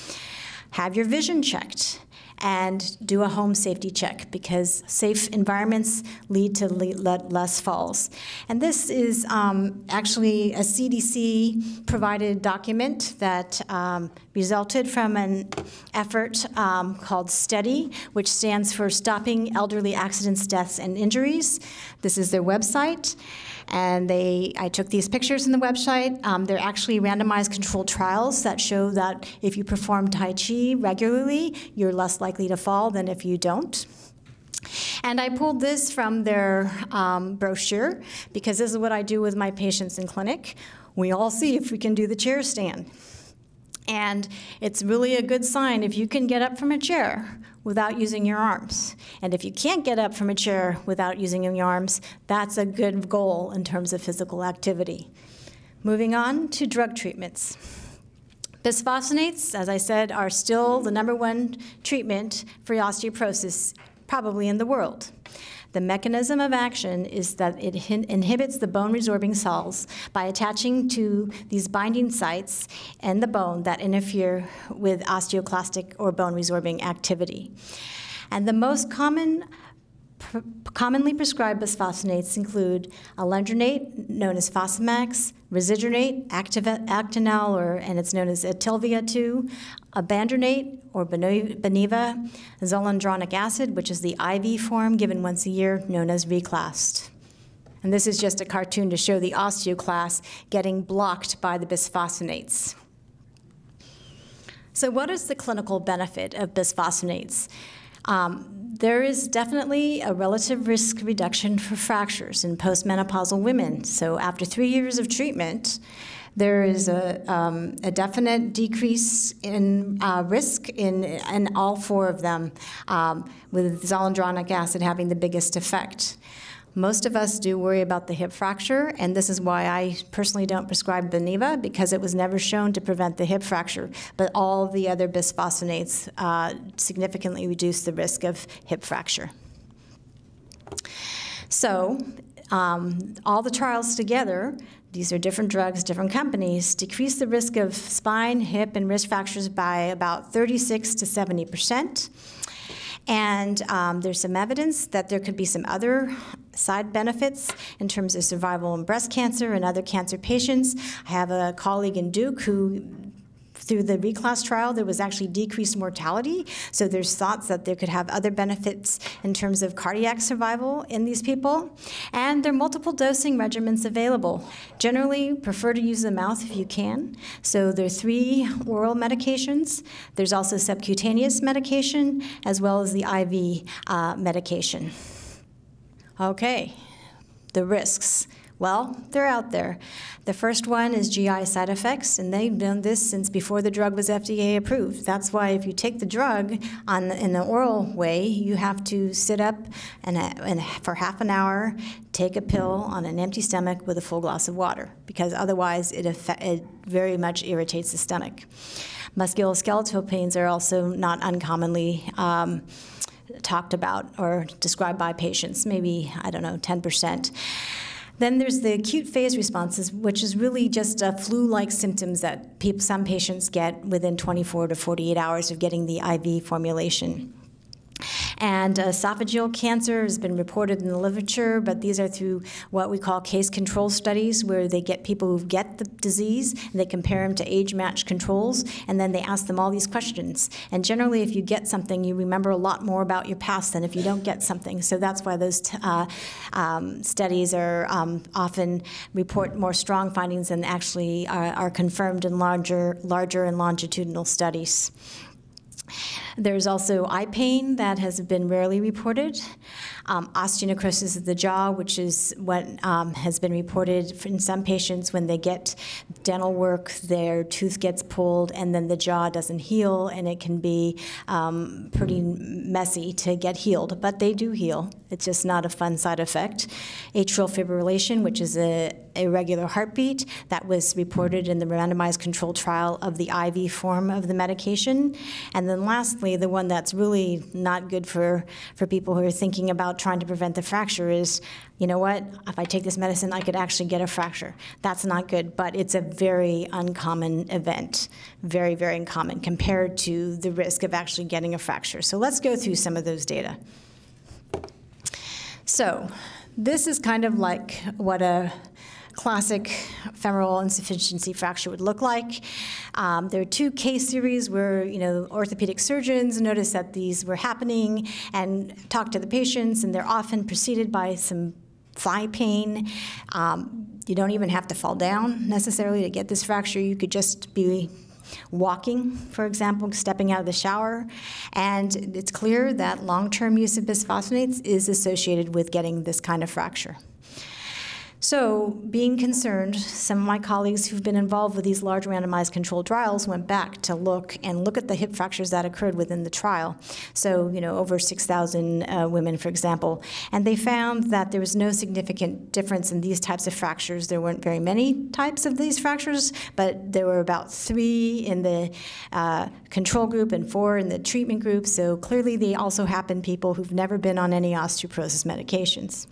Have your vision checked and do a home safety check, because safe environments lead to le less falls. And this is um, actually a C D C-provided document that um, resulted from an effort um, called STEADY, which stands for Stopping Elderly Accidents, Deaths, and Injuries. This is their website. And they, I took these pictures in the website. Um, they're actually randomized controlled trials that show that if you perform Tai Chi regularly, you're less likely to fall than if you don't. And I pulled this from their um, brochure, because this is what I do with my patients in clinic. We all see if we can do the chair stand. And it's really a good sign if you can get up from a chair without using your arms. And if you can't get up from a chair without using your arms, that's a good goal in terms of physical activity. Moving on to drug treatments. Bisphosphonates, as I said, are still the number one treatment for osteoporosis probably in the world. The mechanism of action is that it inhibits the bone-resorbing cells by attaching to these binding sites in the bone that interfere with osteoclastic or bone-resorbing activity. And the most common, pr commonly prescribed bisphosphonates include alendronate, known as Fosamax, residronate, actinol, or, and it's known as Atilvia two, abandronate, or Beneva, zoledronic acid, which is the I V form given once a year, known as Reclast. And this is just a cartoon to show the osteoclast getting blocked by the bisphosphonates. So what is the clinical benefit of bisphosphonates? Um, There is definitely a relative risk reduction for fractures in postmenopausal women. So after three years of treatment, there is a, um, a definite decrease in uh, risk in, in all four of them, um, with zoledronic acid having the biggest effect. Most of us do worry about the hip fracture, and this is why I personally don't prescribe Beneva, because it was never shown to prevent the hip fracture, but all the other bisphosphonates uh, significantly reduce the risk of hip fracture. So um, all the trials together, these are different drugs, different companies, decrease the risk of spine, hip, and wrist fractures by about thirty-six to seventy percent. And um, there's some evidence that there could be some other side benefits in terms of survival in breast cancer and other cancer patients. I have a colleague in Duke who through the reclass trial, there was actually decreased mortality. So there's thoughts that there could have other benefits in terms of cardiac survival in these people. And there are multiple dosing regimens available. Generally, prefer to use the mouth if you can. So there are three oral medications. There's also subcutaneous medication, as well as the I V uh, medication. Okay, the risks. Well, they're out there. The first one is G I side effects, and they've done this since before the drug was F D A approved. That's why if you take the drug on the, in the oral way, you have to sit up and, and for half an hour, take a pill on an empty stomach with a full glass of water, because otherwise it, it very much irritates the stomach. Musculoskeletal pains are also not uncommonly um, talked about or described by patients, maybe, I don't know, ten percent. Then there's the acute phase responses, which is really just a flu-like symptoms that pe- some patients get within twenty-four to forty-eight hours of getting the I V formulation. And esophageal cancer has been reported in the literature, but these are through what we call case control studies, where they get people who get the disease, and they compare them to age-matched controls, and then they ask them all these questions. And generally, if you get something, you remember a lot more about your past than if you don't get something. So that's why those t uh, um, studies are um, often report more strong findings than actually are, are confirmed in larger, larger and longitudinal studies. There's also eye pain that has been rarely reported. Um, osteonecrosis of the jaw, which is what um, has been reported in some patients when they get dental work, their tooth gets pulled and then the jaw doesn't heal, and it can be um, pretty messy to get healed, but they do heal. It's just not a fun side effect. Atrial fibrillation, which is an irregular heartbeat, that was reported in the randomized control trial of the I V form of the medication. And then lastly, the one that's really not good for, for people who are thinking about trying to prevent the fracture is, you know what, if I take this medicine, I could actually get a fracture. That's not good, but it's a very uncommon event, very, very uncommon compared to the risk of actually getting a fracture. So let's go through some of those data. So this is kind of like what a classic femoral insufficiency fracture would look like. Um, there are two case series where, you know, orthopedic surgeons noticed that these were happening and talked to the patients, and they're often preceded by some thigh pain. Um, you don't even have to fall down necessarily to get this fracture. You could just be walking, for example, stepping out of the shower, and it's clear that long-term use of bisphosphonates is associated with getting this kind of fracture. So, being concerned, some of my colleagues who've been involved with these large randomized controlled trials went back to look and look at the hip fractures that occurred within the trial. So, you know, over six thousand uh, women, for example. And they found that there was no significant difference in these types of fractures. There weren't very many types of these fractures, but there were about three in the uh, control group and four in the treatment group. So, clearly, they also happen people who've never been on any osteoporosis medications.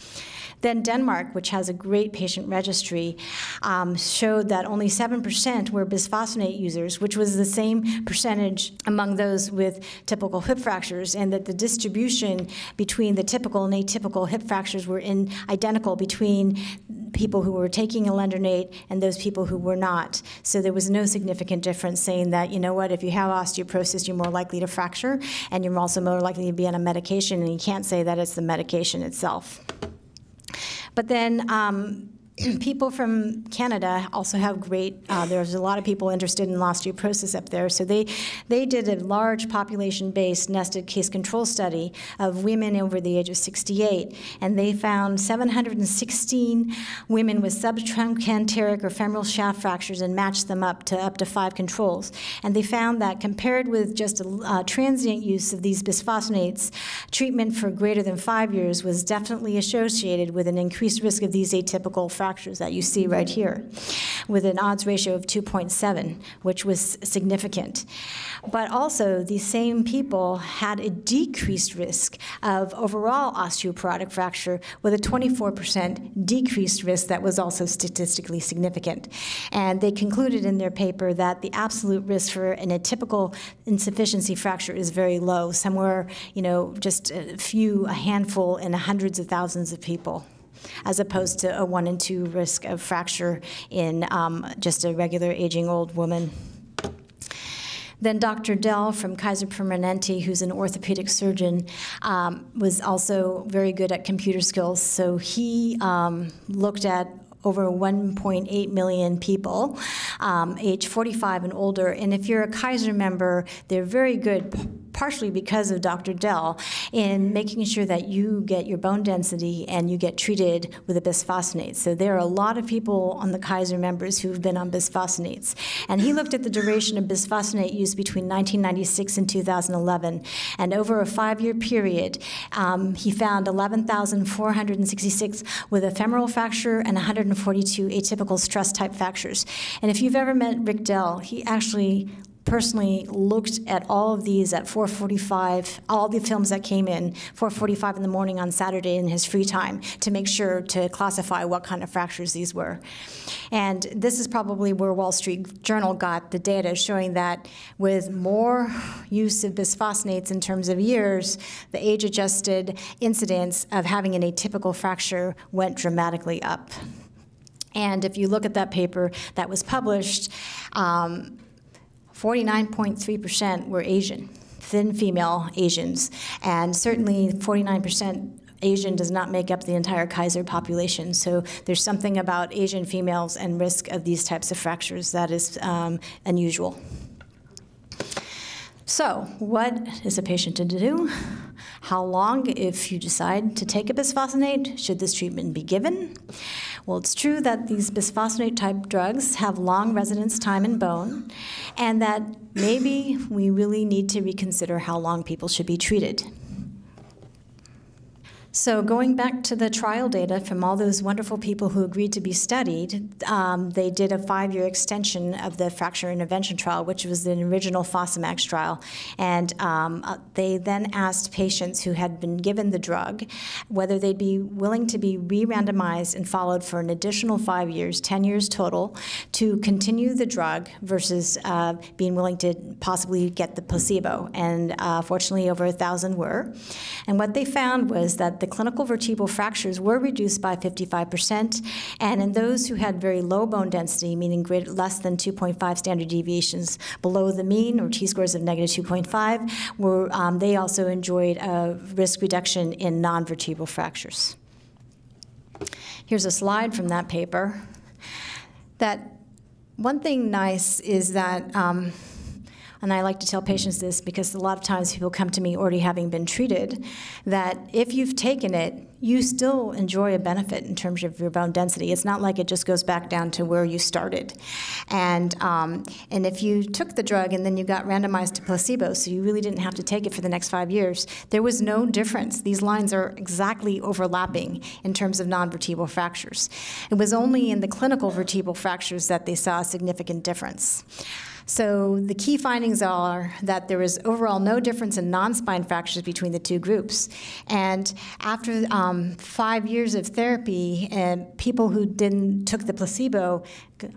Then Denmark, which has a great patient registry, um, showed that only seven percent were bisphosphonate users, which was the same percentage among those with typical hip fractures, and that the distribution between the typical and atypical hip fractures were in identical between people who were taking alendronate and those people who were not. So there was no significant difference saying that, you know what, if you have osteoporosis, you're more likely to fracture, and you're also more likely to be on a medication, and you can't say that it's the medication itself. But then um, people from Canada also have great, uh, there's a lot of people interested in osteoporosis up there. So they, they did a large population-based nested case control study of women over the age of sixty-eight. And they found seven hundred sixteen women with subtrochanteric or femoral shaft fractures and matched them up to up to five controls. And they found that compared with just a uh, transient use of these bisphosphonates, treatment for greater than five years was definitely associated with an increased risk of these atypical fractures that you see right here, with an odds ratio of two point seven, which was significant. But also, these same people had a decreased risk of overall osteoporotic fracture with a twenty-four percent decreased risk that was also statistically significant. And they concluded in their paper that the absolute risk for an atypical insufficiency fracture is very low, somewhere, you know, just a few, a handful in hundreds of thousands of people, as opposed to a one in two risk of fracture in um, just a regular aging old woman. Then Doctor Dell from Kaiser Permanente, who's an orthopedic surgeon, um, was also very good at computer skills. So he um, looked at over one point eight million people, um, age forty-five and older. And if you're a Kaiser member, they're very good, partially because of Doctor Dell, in making sure that you get your bone density and you get treated with a bisphosphonate. So there are a lot of people on the Kaiser members who've been on bisphosphonates. And he looked at the duration of bisphosphonate use between nineteen ninety-six and two thousand eleven. And over a five-year period, um, he found eleven thousand four hundred sixty-six with a femoral fracture and one hundred forty-two atypical stress-type fractures. And if you've ever met Rick Dell, he actually personally looked at all of these at four forty-five, all the films that came in, four forty-five in the morning on Saturday in his free time to make sure to classify what kind of fractures these were. And this is probably where Wall Street Journal got the data showing that with more use of bisphosphonates in terms of years, the age-adjusted incidence of having an atypical fracture went dramatically up. And if you look at that paper that was published, um, forty-nine point three percent were Asian, thin female Asians, and certainly forty-nine percent Asian does not make up the entire Kaiser population. So there's something about Asian females and risk of these types of fractures that is um, unusual. So what is a patient to do? How long, if you decide to take a bisphosphonate, should this treatment be given? Well, it's true that these bisphosphonate-type drugs have long residence time in bone, and that maybe we really need to reconsider how long people should be treated. So going back to the trial data from all those wonderful people who agreed to be studied, um, they did a five-year extension of the fracture intervention trial, which was the original Fosamax trial. And um, uh, they then asked patients who had been given the drug whether they'd be willing to be re-randomized and followed for an additional five years, ten years total, to continue the drug versus uh, being willing to possibly get the placebo. And uh, fortunately, over one thousand were. And what they found was that the clinical vertebral fractures were reduced by fifty-five percent, and in those who had very low bone density, meaning greater, less than two point five standard deviations below the mean, or t-scores of negative two point five, were, um, they also enjoyed a risk reduction in non-vertebral fractures. Here's a slide from that paper. That one thing nice is that um, and I like to tell patients this because a lot of times people come to me already having been treated, that if you've taken it, you still enjoy a benefit in terms of your bone density. It's not like it just goes back down to where you started. And, um, and if you took the drug and then you got randomized to placebo, so you really didn't have to take it for the next five years, there was no difference. These lines are exactly overlapping in terms of non-vertebral fractures. It was only in the clinical vertebral fractures that they saw a significant difference. So the key findings are that there was overall no difference in non-spine fractures between the two groups. And after um, five years of therapy, and people who didn't took the placebo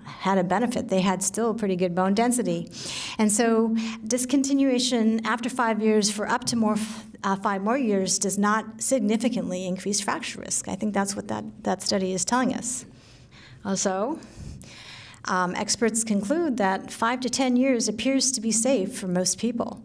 had a benefit. They had still pretty good bone density. And so discontinuation after five years for up to more uh, five more years does not significantly increase fracture risk. I think that's what that, that study is telling us. Also, Um, experts conclude that five to ten years appears to be safe for most people.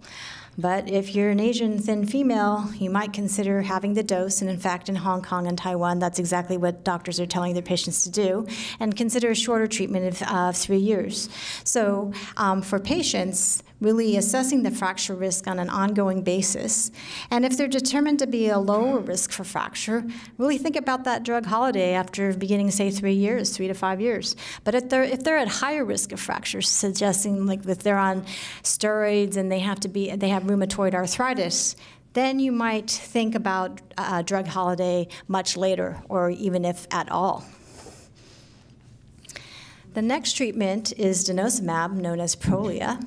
But if you're an Asian thin female, you might consider having the dose, and in fact in Hong Kong and Taiwan, that's exactly what doctors are telling their patients to do, and consider a shorter treatment of uh, three years. So um, for patients, really assessing the fracture risk on an ongoing basis, and if they're determined to be a lower risk for fracture, really think about that drug holiday after beginning, say, three years, three to five years. But if they're, if they're at higher risk of fracture, suggesting like if they're on steroids and they have to be, they have rheumatoid arthritis, then you might think about a drug holiday much later, or even if at all. The next treatment is denosumab, known as Prolia,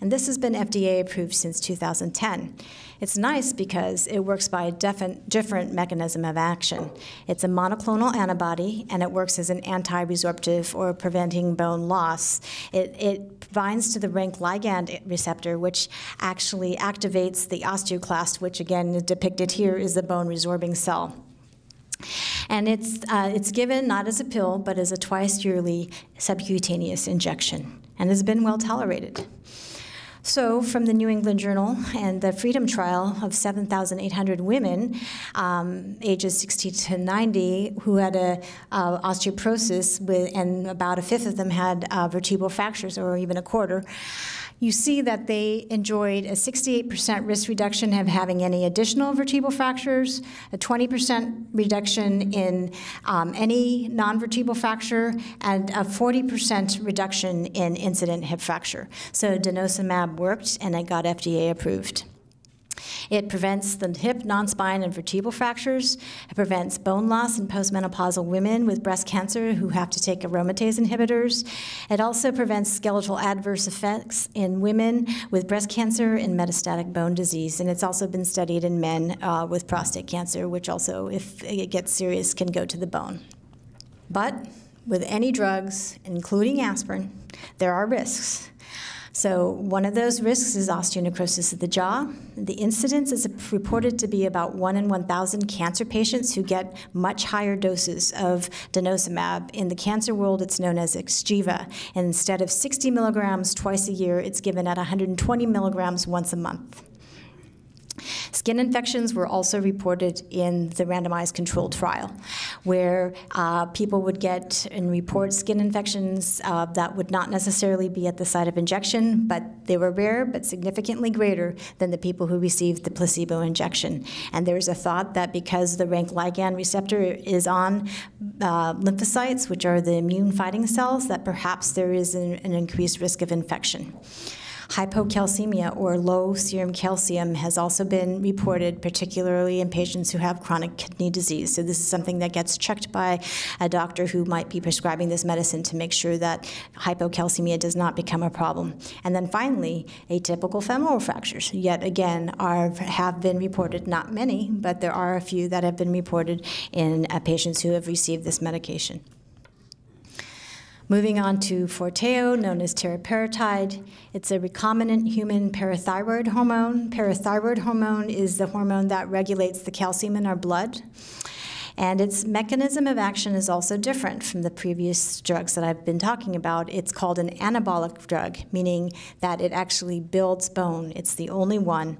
and this has been F D A approved since two thousand ten. It's nice because it works by a different mechanism of action. It's a monoclonal antibody, and it works as an anti-resorptive or preventing bone loss. It, it binds to the RANK ligand receptor, which actually activates the osteoclast, which again is depicted here is the bone resorbing cell. And it's, uh, it's given not as a pill, but as a twice-yearly subcutaneous injection, and has been well tolerated. So from the New England Journal and the Freedom Trial of seven thousand eight hundred women um, ages sixty to ninety who had a uh, osteoporosis, with, and about a fifth of them had uh, vertebral fractures, or even a quarter, you see that they enjoyed a sixty-eight percent risk reduction of having any additional vertebral fractures, a twenty percent reduction in um, any non-vertebral fracture, and a forty percent reduction in incident hip fracture. So denosumab worked, and it got F D A approved. It prevents the hip, non-spine, and vertebral fractures. It prevents bone loss in postmenopausal women with breast cancer who have to take aromatase inhibitors. It also prevents skeletal adverse effects in women with breast cancer and metastatic bone disease. And it's also been studied in men uh, with prostate cancer, which also, if it gets serious, can go to the bone. But with any drugs, including aspirin, there are risks. So one of those risks is osteonecrosis of the jaw. The incidence is reported to be about one in one thousand cancer patients who get much higher doses of denosumab. In the cancer world, it's known as Xgeva. And instead of sixty milligrams twice a year, it's given at one hundred twenty milligrams once a month. Skin infections were also reported in the randomized controlled trial, where uh, people would get and report skin infections uh, that would not necessarily be at the site of injection, but they were rare but significantly greater than the people who received the placebo injection. And there's a thought that because the RANK ligand receptor is on uh, lymphocytes, which are the immune fighting cells, that perhaps there is an, an increased risk of infection. Hypocalcemia, or low serum calcium, has also been reported, particularly in patients who have chronic kidney disease. So this is something that gets checked by a doctor who might be prescribing this medicine to make sure that hypocalcemia does not become a problem. And then finally, atypical femoral fractures, yet again, are, have been reported, not many, but there are a few that have been reported in uh, patients who have received this medication. Moving on to Forteo, known as teriparatide. It's a recombinant human parathyroid hormone. Parathyroid hormone is the hormone that regulates the calcium in our blood. And its mechanism of action is also different from the previous drugs that I've been talking about. It's called an anabolic drug, meaning that it actually builds bone. It's the only one.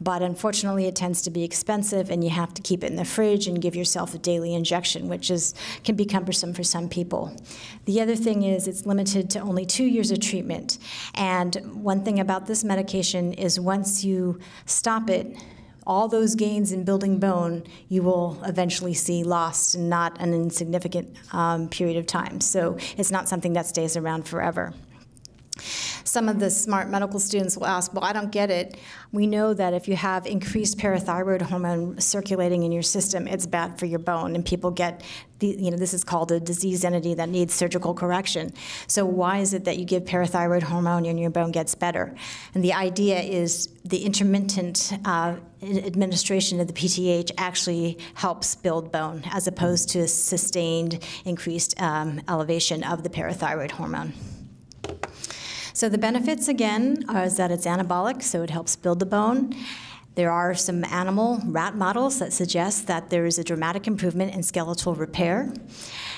But unfortunately, it tends to be expensive, and you have to keep it in the fridge and give yourself a daily injection, which is, can be cumbersome for some people. The other thing is it's limited to only two years of treatment. And one thing about this medication is once you stop it, all those gains in building bone you will eventually see lost in not an insignificant um, period of time. So it's not something that stays around forever. Some of the smart medical students will ask, well, I don't get it. We know that if you have increased parathyroid hormone circulating in your system, it's bad for your bone, and people get, the, you know, this is called a disease entity that needs surgical correction. So why is it that you give parathyroid hormone and your bone gets better? And the idea is the intermittent uh, administration of the P T H actually helps build bone, as opposed to a sustained increased um, elevation of the parathyroid hormone. So the benefits, again, are that it's anabolic, so it helps build the bone. There are some animal rat models that suggest that there is a dramatic improvement in skeletal repair.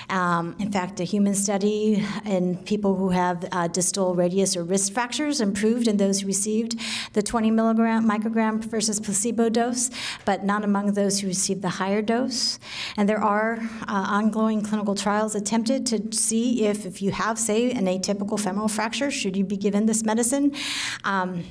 Um, in fact, a human study in people who have uh, distal radius or wrist fractures improved in those who received the twenty milligram microgram versus placebo dose, but not among those who received the higher dose. And there are uh, ongoing clinical trials attempted to see if, if you have, say, an atypical femoral fracture, should you be given this medicine? Um,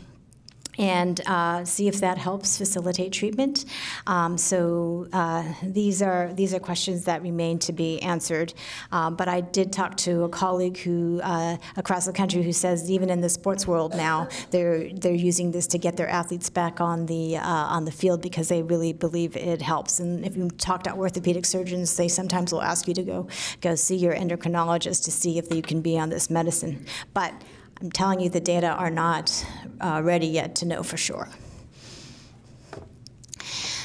and uh, see if that helps facilitate treatment. Um, so uh, these are these are questions that remain to be answered. Um, but I did talk to a colleague who uh, across the country who says even in the sports world now they're they're using this to get their athletes back on the uh, on the field because they really believe it helps. And if you talk to orthopedic surgeons, they sometimes will ask you to go go see your endocrinologist to see if you can be on this medicine. But I'm telling you, the data are not uh, ready yet to know for sure.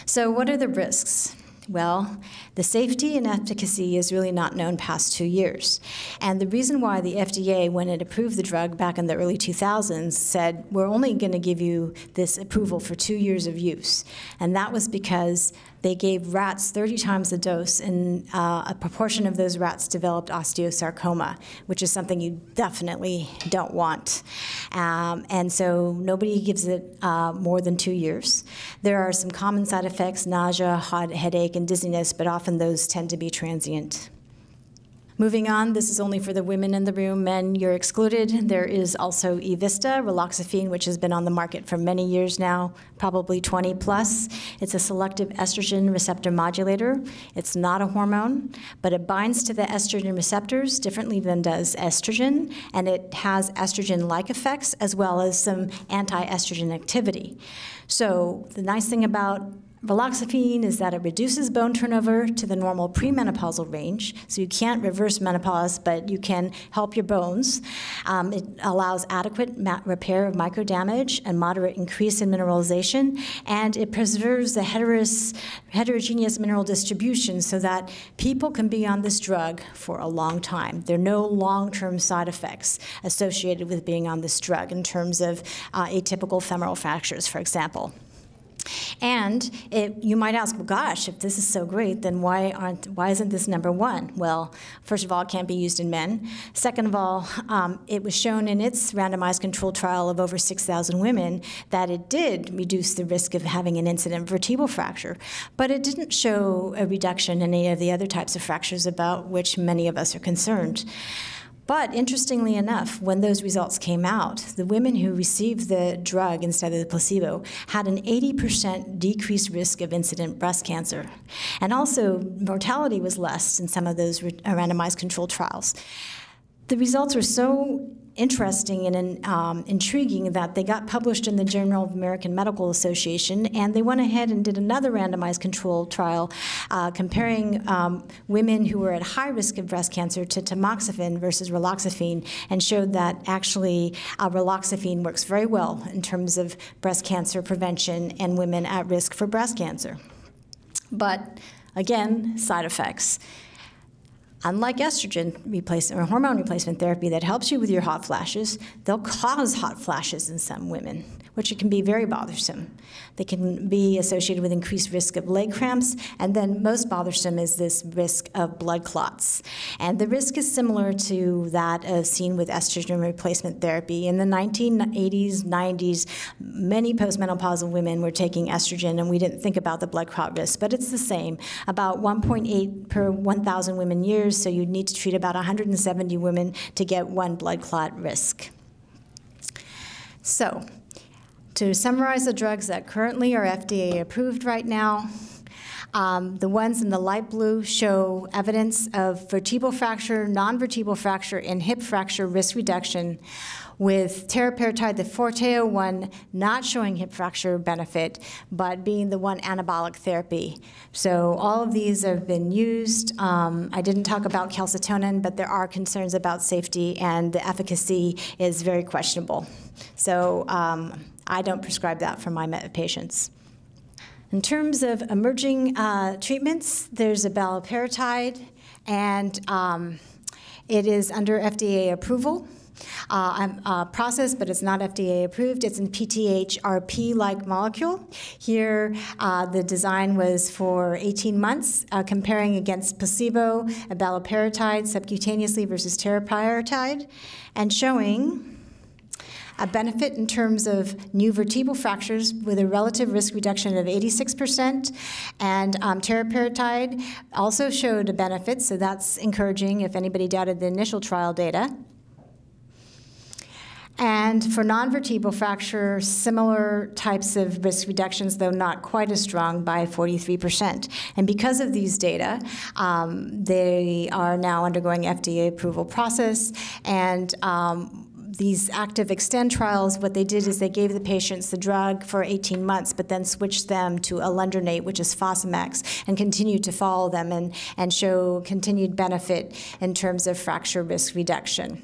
So what are the risks? Well, The safety and efficacy is really not known past two years. And the reason why the F D A, when it approved the drug back in the early two thousands, said, we're only going to give you this approval for two years of use. And that was because they gave rats thirty times the dose, and uh, a proportion of those rats developed osteosarcoma, which is something you definitely don't want. Um, and so nobody gives it uh, more than two years. There are some common side effects, nausea, hot headache, and dizziness, but often those tend to be transient. Moving on, this is only for the women in the room. Men, you're excluded. There is also eVista, raloxifene, which has been on the market for many years now, probably twenty plus. It's a selective estrogen receptor modulator. It's not a hormone, but it binds to the estrogen receptors differently than does estrogen, and it has estrogen-like effects as well as some anti-estrogen activity. So the nice thing about raloxifene is that it reduces bone turnover to the normal premenopausal range, so you can't reverse menopause, but you can help your bones. Um, it allows adequate repair of microdamage and moderate increase in mineralization, and it preserves the heterogeneous mineral distribution so that people can be on this drug for a long time. There are no long-term side effects associated with being on this drug in terms of uh, atypical femoral fractures, for example. And it, you might ask, well, gosh, if this is so great, then why aren't, why isn't this number one? Well, first of all, it can't be used in men. Second of all, um, it was shown in its randomized controlled trial of over six thousand women that it did reduce the risk of having an incident vertebral fracture, but it didn't show a reduction in any of the other types of fractures about which many of us are concerned. But interestingly enough, when those results came out, the women who received the drug instead of the placebo had an eighty percent decreased risk of incident breast cancer. And also, mortality was less in some of those randomized controlled trials. The results were so interesting and um, intriguing that they got published in the Journal of American Medical Association, and they went ahead and did another randomized controlled trial uh, comparing um, women who were at high risk of breast cancer to tamoxifen versus raloxifene, and showed that actually uh, raloxifene works very well in terms of breast cancer prevention and women at risk for breast cancer. But again, side effects. Unlike estrogen replacement or hormone replacement therapy that helps you with your hot flashes, they'll cause hot flashes in some women, which can be very bothersome. They can be associated with increased risk of leg cramps, and then most bothersome is this risk of blood clots. And the risk is similar to that of seen with estrogen replacement therapy. In the nineteen eighties, nineties, many postmenopausal women were taking estrogen, and we didn't think about the blood clot risk, but it's the same, about one point eight per one thousand women years. So you'd need to treat about one hundred seventy women to get one blood clot risk. So to summarize the drugs that currently are F D A approved right now, um, the ones in the light blue show evidence of vertebral fracture, non-vertebral fracture, and hip fracture risk reduction, with teriparatide, the Forteo one, not showing hip fracture benefit, but being the one anabolic therapy. So all of these have been used. Um, I didn't talk about calcitonin, but there are concerns about safety, and the efficacy is very questionable. So um, I don't prescribe that for my patients. In terms of emerging uh, treatments, there's abaloparatide, and um, it is under F D A approval. Uh, uh, process, but it's not F D A approved. It's an P T H R P-like molecule. Here, uh, the design was for eighteen months, uh, comparing against placebo, abaloparatide subcutaneously versus teriparatide, and showing a benefit in terms of new vertebral fractures with a relative risk reduction of eighty-six percent. And um, teriparatide also showed a benefit, so that's encouraging if anybody doubted the initial trial data. And for non-vertebral fracture, similar types of risk reductions, though not quite as strong, by forty-three percent. And because of these data, um, they are now undergoing F D A approval process. And um, these active extend trials, what they did is they gave the patients the drug for eighteen months, but then switched them to alendronate, which is Fosamax, and continued to follow them and, and show continued benefit in terms of fracture risk reduction.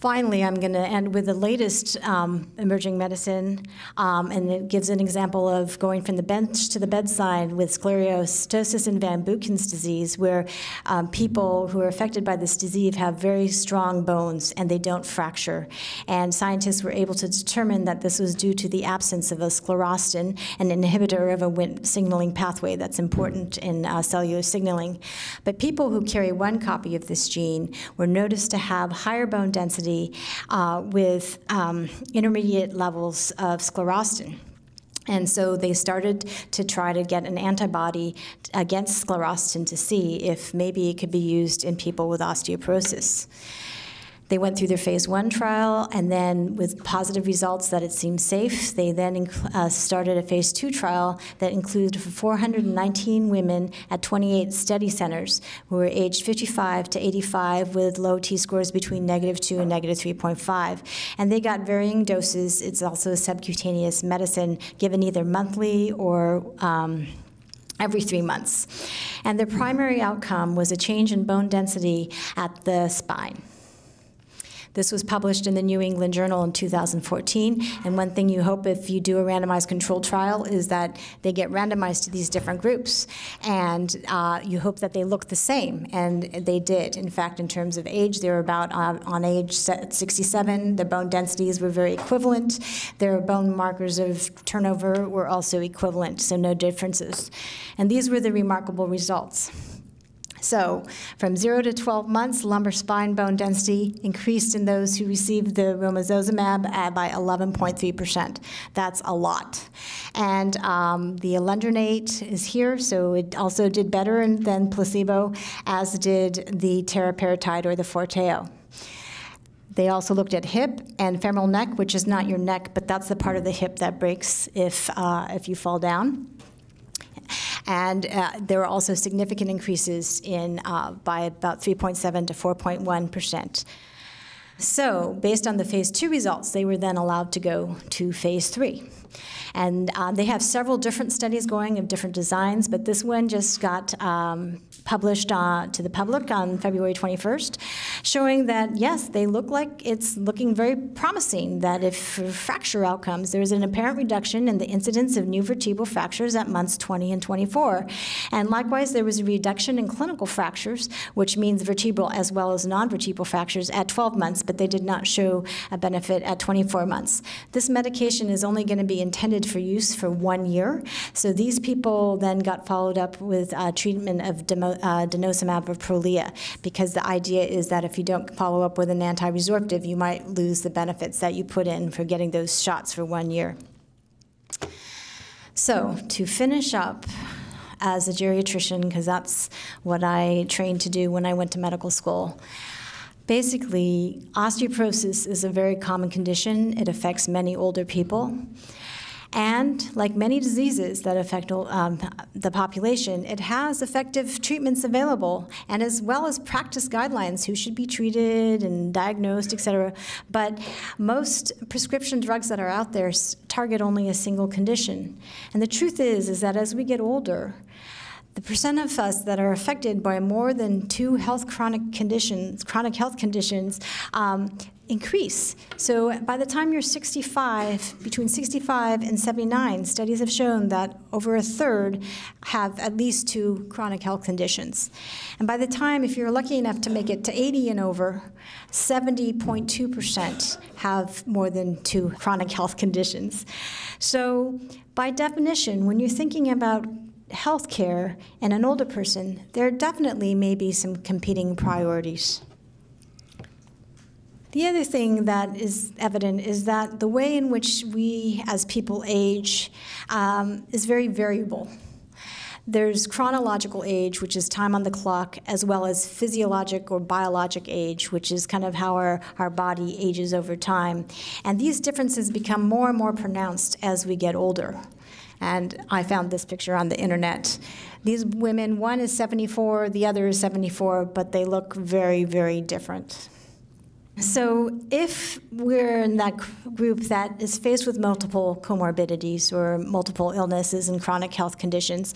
Finally, I'm going to end with the latest um, emerging medicine, um, and it gives an example of going from the bench to the bedside with sclerosis in Van Boeken's disease, where um, people who are affected by this disease have very strong bones and they don't fracture. And scientists were able to determine that this was due to the absence of a sclerostin, an inhibitor of a Wnt signaling pathway that's important in uh, cellular signaling. But people who carry one copy of this gene were noticed to have higher bone density Uh, with um, intermediate levels of sclerostin. And so they started to try to get an antibody against sclerostin to see if maybe it could be used in people with osteoporosis. They went through their phase one trial, and then with positive results that it seemed safe, they then uh, started a phase two trial that included four hundred nineteen women at twenty-eight study centers who were aged fifty-five to eighty-five with low T-scores between negative two and negative three point five. And they got varying doses. It's also a subcutaneous medicine given either monthly or um, every three months. And their primary outcome was a change in bone density at the spine. This was published in the New England Journal in two thousand fourteen, and one thing you hope if you do a randomized controlled trial is that they get randomized to these different groups, and uh, you hope that they look the same, and they did. In fact, in terms of age, they were about uh, on age sixty-seven. Their bone densities were very equivalent. Their bone markers of turnover were also equivalent, so no differences. And these were the remarkable results. So from zero to twelve months, lumbar spine bone density increased in those who received the romosozumab by eleven point three percent. That's a lot. And um, the alendronate is here, so it also did better than placebo, as did the teriparatide or the Forteo. They also looked at hip and femoral neck, which is not your neck, but that's the part of the hip that breaks if, uh, if you fall down. And uh, there were also significant increases in, uh, by about three point seven to four point one percent. So based on the phase two results, they were then allowed to go to phase three. And uh, they have several different studies going of different designs, but this one just got um, published uh, to the public on February twenty-first, showing that, yes, they look like it's looking very promising, that if for fracture outcomes, there is an apparent reduction in the incidence of new vertebral fractures at months twenty and twenty-four. And likewise, there was a reduction in clinical fractures, which means vertebral as well as non-vertebral fractures at twelve months, but they did not show a benefit at twenty-four months. This medication is only going to be intended for use for one year. So these people then got followed up with uh, treatment of demo, uh, denosumab or Prolia, because the idea is that if you don't follow up with an anti-resorptive, you might lose the benefits that you put in for getting those shots for one year. So to finish up, as a geriatrician, because that's what I trained to do when I went to medical school, basically, osteoporosis is a very common condition. It affects many older people. And like many diseases that affect um, the population, it has effective treatments available, and as well as practice guidelines, who should be treated and diagnosed, et cetera. But most prescription drugs that are out there target only a single condition. And the truth is, is that as we get older, the percent of us that are affected by more than two health chronic conditions, chronic health conditions, um, increase. So by the time you're sixty-five, between sixty-five and seventy-nine, studies have shown that over a third have at least two chronic health conditions. And by the time, if you're lucky enough to make it to eighty and over, seventy point two percent have more than two chronic health conditions. So by definition, when you're thinking about healthcare and an older person, there definitely may be some competing priorities. The other thing that is evident is that the way in which we as people age um, is very variable. There's chronological age, which is time on the clock, as well as physiologic or biologic age, which is kind of how our, our body ages over time. And these differences become more and more pronounced as we get older. And I found this picture on the internet. These women, one is seventy-four, the other is seventy-four, but they look very, very different. So if we're in that group that is faced with multiple comorbidities or multiple illnesses and chronic health conditions,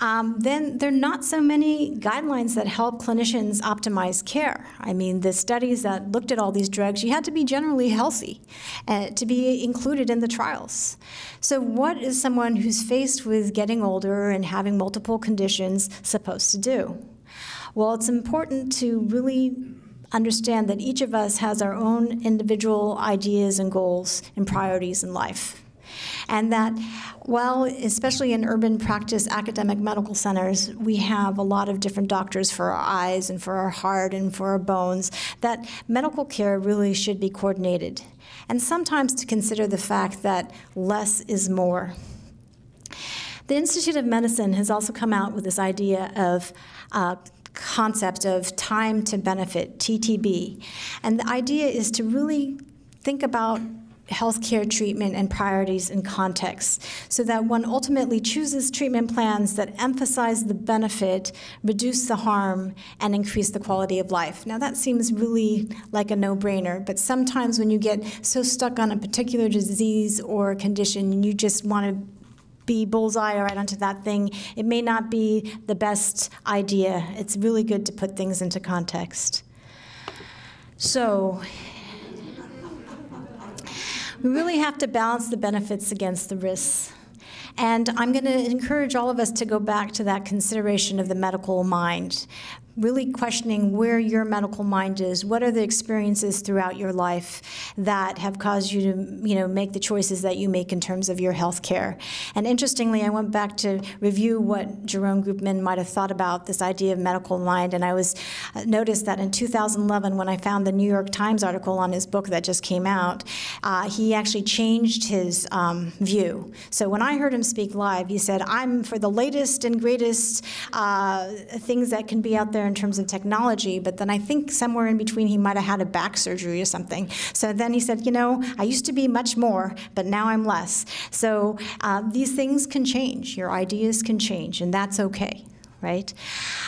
um, then there are not so many guidelines that help clinicians optimize care. I mean, the studies that looked at all these drugs, you had to be generally healthy uh, to be included in the trials. So what is someone who's faced with getting older and having multiple conditions supposed to do? Well, it's important to really understand that each of us has our own individual ideas and goals and priorities in life. And that while, especially in urban practice academic medical centers, we have a lot of different doctors for our eyes and for our heart and for our bones, that medical care really should be coordinated. And sometimes to consider the fact that less is more. The Institute of Medicine has also come out with this idea of uh, concept of time to benefit, T T B. And the idea is to really think about healthcare treatment and priorities in context so that one ultimately chooses treatment plans that emphasize the benefit, reduce the harm, and increase the quality of life. Now that seems really like a no-brainer, but sometimes when you get so stuck on a particular disease or condition, you just want to be bullseye right onto that thing, it may not be the best idea. It's really good to put things into context. So we really have to balance the benefits against the risks. And I'm going to encourage all of us to go back to that consideration of the medical mind, really questioning where your medical mind is. What are the experiences throughout your life that have caused you to, you know, make the choices that you make in terms of your health care? And interestingly, I went back to review what Jerome Groopman might have thought about this idea of medical mind, and I was uh, noticed that in two thousand eleven, when I found the New York Times article on his book that just came out, uh, he actually changed his um, view. So when I heard him speak live, he said, I'm for the latest and greatest uh, things that can be out there in terms of technology, but then I think somewhere in between he might have had a back surgery or something. So then he said, you know, I used to be much more, but now I'm less. So uh, these things can change. Your ideas can change, and that's okay, right?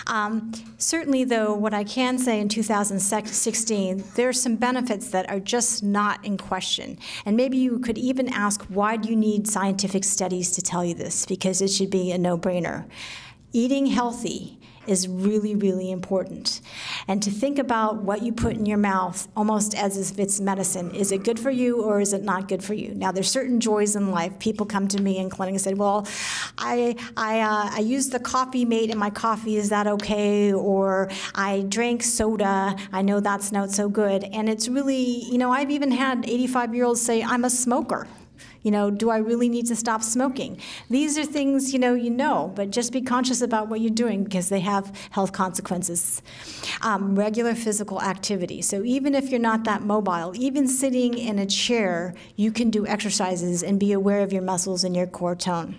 Um, certainly, though, what I can say in two thousand sixteen, there are some benefits that are just not in question. And maybe you could even ask, why do you need scientific studies to tell you this? Because it should be a no-brainer. Eating healthy is really, really important. And to think about what you put in your mouth almost as if it's medicine. Is it good for you or is it not good for you? Now, there's certain joys in life. People come to me in clinic and say, well, I, I, uh, I used the coffee mate in my coffee. Is that okay? Or I drank soda. I know that's not so good. And it's really, you know, I've even had eighty-five-year-olds say, I'm a smoker. You know, do I really need to stop smoking? These are things, you know, you know, but just be conscious about what you're doing because they have health consequences. Um, regular physical activity. So even if you're not that mobile, even sitting in a chair, you can do exercises and be aware of your muscles and your core tone.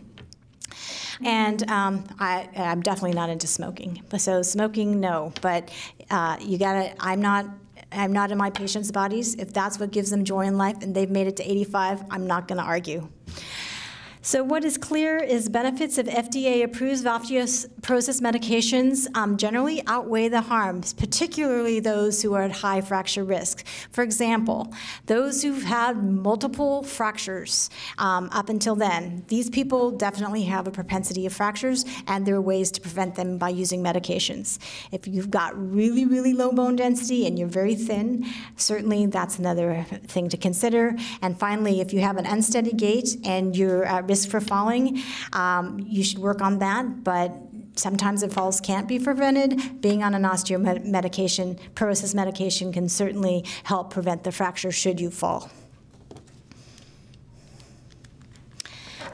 And um, I, I'm definitely not into smoking. So smoking, no. But uh, you gotta, I'm not, I'm not in my patients' bodies. If that's what gives them joy in life and they've made it to eighty-five, I'm not going to argue. So what is clear is benefits of F D A-approved osteoporosis medications um, generally outweigh the harms, particularly those who are at high fracture risk. For example, those who've had multiple fractures um, up until then, these people definitely have a propensity of fractures, and there are ways to prevent them by using medications. If you've got really, really low bone density and you're very thin, certainly that's another thing to consider. And finally, if you have an unsteady gait and you're at risk for falling, um, you should work on that, but sometimes if falls can't be prevented, being on an osteoporosis medication, porosis medication can certainly help prevent the fracture should you fall.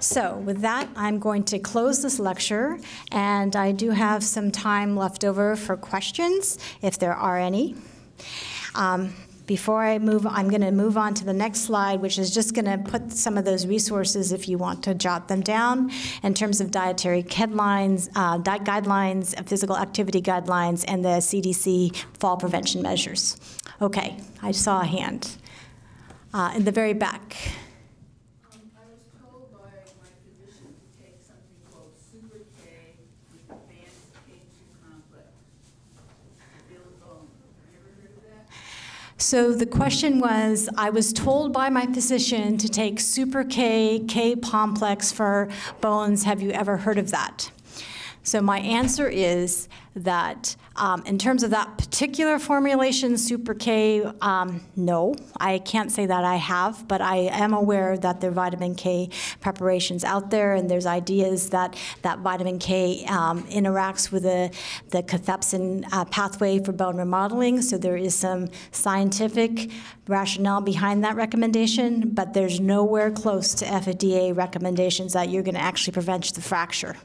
So with that, I'm going to close this lecture, and I do have some time left over for questions, if there are any. Um, Before I move, I'm going to move on to the next slide, which is just going to put some of those resources, if you want to jot them down, in terms of dietary guidelines, uh, diet guidelines, physical activity guidelines, and the C D C fall prevention measures. Okay, I saw a hand uh, in the very back. So the question was, I was told by my physician to take Super K, K-Pomplex for bones. Have you ever heard of that? So my answer is that um, in terms of that particular formulation, Super K, um, no, I can't say that I have, but I am aware that there are vitamin K preparations out there, and there's ideas that that vitamin K um, interacts with the, the cathepsin uh, pathway for bone remodeling, so there is some scientific rationale behind that recommendation, but there's nowhere close to F D A recommendations that you're going to actually prevent the fracture.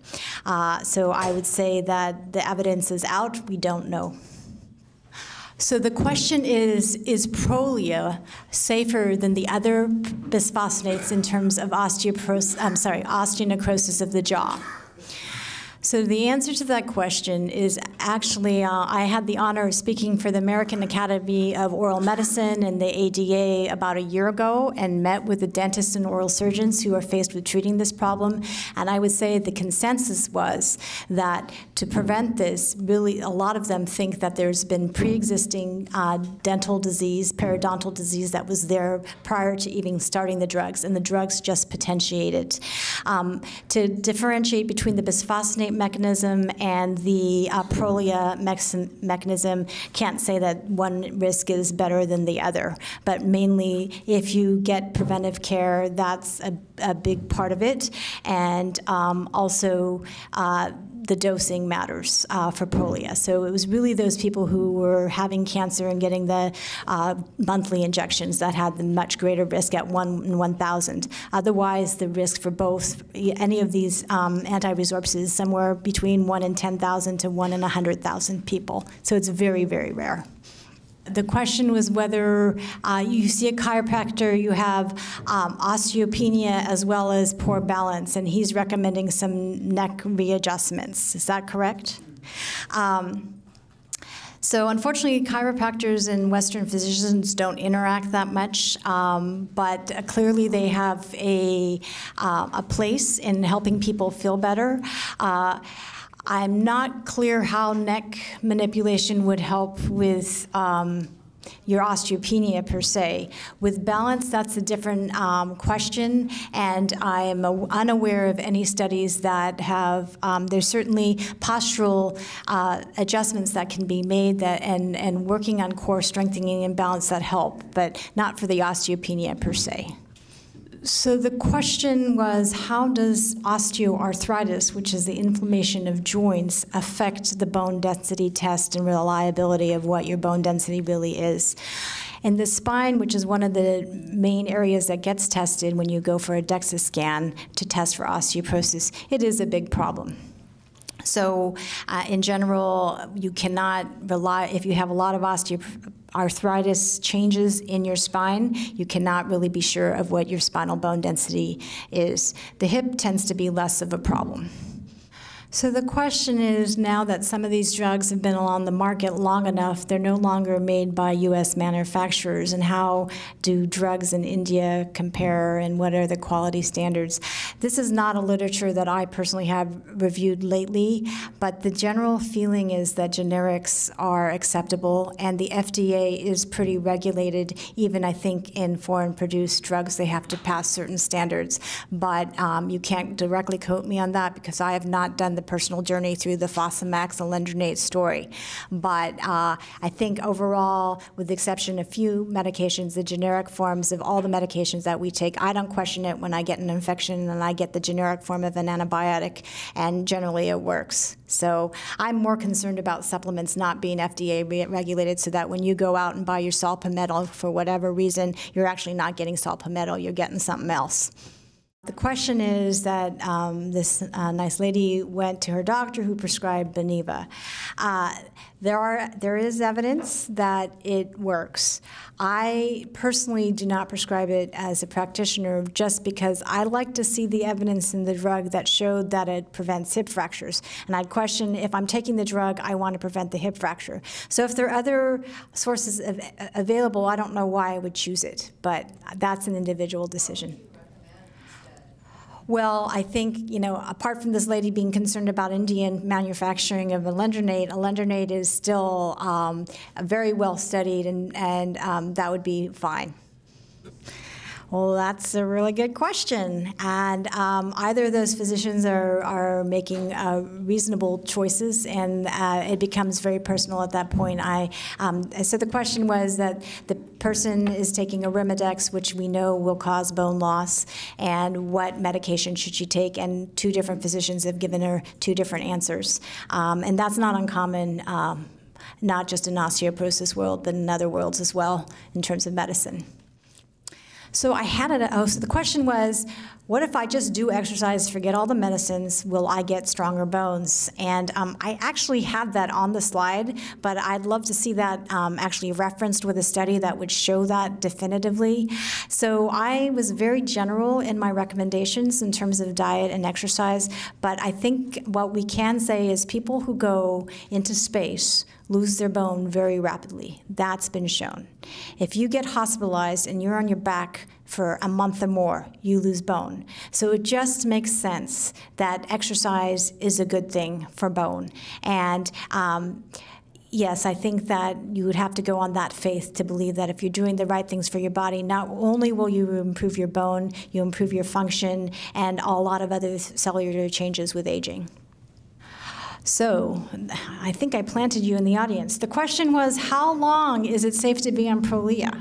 Uh, so I would say that the evidence is out. We don't know. So the question is, is Prolia safer than the other bisphosphonates in terms of osteoporosis, I'm sorry, osteonecrosis of the jaw? So the answer to that question is actually, uh, I had the honor of speaking for the American Academy of Oral Medicine and the A D A about a year ago and met with the dentists and oral surgeons who are faced with treating this problem. And I would say the consensus was that to prevent this, really a lot of them think that there's been pre-existing uh, dental disease, periodontal disease that was there prior to even starting the drugs, and the drugs just potentiate it. Um, to differentiate between the bisphosphonate mechanism and the uh, Prolia mechanism, can't say that one risk is better than the other, but mainly if you get preventive care, that's a, a big part of it, and um, also uh, the dosing matters uh, for Prolia. So it was really those people who were having cancer and getting the uh, monthly injections that had the much greater risk at one in one thousand. Otherwise, the risk for both, any of these um, anti-resorptives is somewhere between one in ten thousand to one in one hundred thousand people. So it's very, very rare. The question was whether uh, you see a chiropractor, you have um, osteopenia as well as poor balance, and he's recommending some neck readjustments. Is that correct? Um, So unfortunately, chiropractors and Western physicians don't interact that much, um, but uh, clearly they have a, uh, a place in helping people feel better. Uh, I'm not clear how neck manipulation would help with um, your osteopenia per se. With balance, that's a different um, question, and I am unaware of any studies that have, um, there's certainly postural uh, adjustments that can be made that, and, and working on core strengthening and balance that help, but not for the osteopenia per se. So the question was, how does osteoarthritis, which is the inflammation of joints, affect the bone density test and reliability of what your bone density really is? In the spine, which is one of the main areas that gets tested when you go for a DEXA scan to test for osteoporosis, it is a big problem. So uh, in general, you cannot rely, if you have a lot of osteoarthritis changes in your spine, you cannot really be sure of what your spinal bone density is. The hip tends to be less of a problem. So the question is, now that some of these drugs have been on the market long enough, they're no longer made by U S manufacturers, and how do drugs in India compare, and what are the quality standards? This is not a literature that I personally have reviewed lately, but the general feeling is that generics are acceptable, and the F D A is pretty regulated. Even, I think, in foreign-produced drugs, they have to pass certain standards. But um, you can't directly quote me on that, because I have not done the personal journey through the Fosamax and lendronate story. But uh, I think overall, with the exception of a few medications, the generic forms of all the medications that we take, I don't question it when I get an infection and I get the generic form of an antibiotic, and generally it works. So I'm more concerned about supplements not being F D A re regulated, so that when you go out and buy your sal palmetto for whatever reason, you're actually not getting sal palmetto, you're getting something else. The question is that um, this uh, nice lady went to her doctor who prescribed Beneva. Uh, there are there is evidence that it works. I personally do not prescribe it as a practitioner, just because I like to see the evidence in the drug that showed that it prevents hip fractures. And I'd question, if I'm taking the drug, I want to prevent the hip fracture. So if there are other sources av available, I don't know why I would choose it, but that's an individual decision. Well, I think, you know, apart from this lady being concerned about Indian manufacturing of alendronate, alendronate is still um, very well studied, and, and um, that would be fine. Well, that's a really good question. And um, either of those physicians are, are making uh, reasonable choices, and uh, it becomes very personal at that point. I, um, so the question was that the person is taking a Remidex, which we know will cause bone loss, and what medication should she take? And two different physicians have given her two different answers. Um, and that's not uncommon, um, not just in osteoporosis world, but in other worlds as well in terms of medicine. So I had it, oh, so the question was, what if I just do exercise, forget all the medicines, will I get stronger bones? And um, I actually have that on the slide, but I'd love to see that um, actually referenced with a study that would show that definitively. So I was very general in my recommendations in terms of diet and exercise, but I think what we can say is people who go into space lose their bone very rapidly. That's been shown. If you get hospitalized and you're on your back for a month or more, you lose bone. So it just makes sense that exercise is a good thing for bone. And um, yes, I think that you would have to go on that faith to believe that if you're doing the right things for your body, not only will you improve your bone, you improve your function, and a lot of other cellular changes with aging. So, I think I planted you in the audience. The question was, how long is it safe to be on Prolia?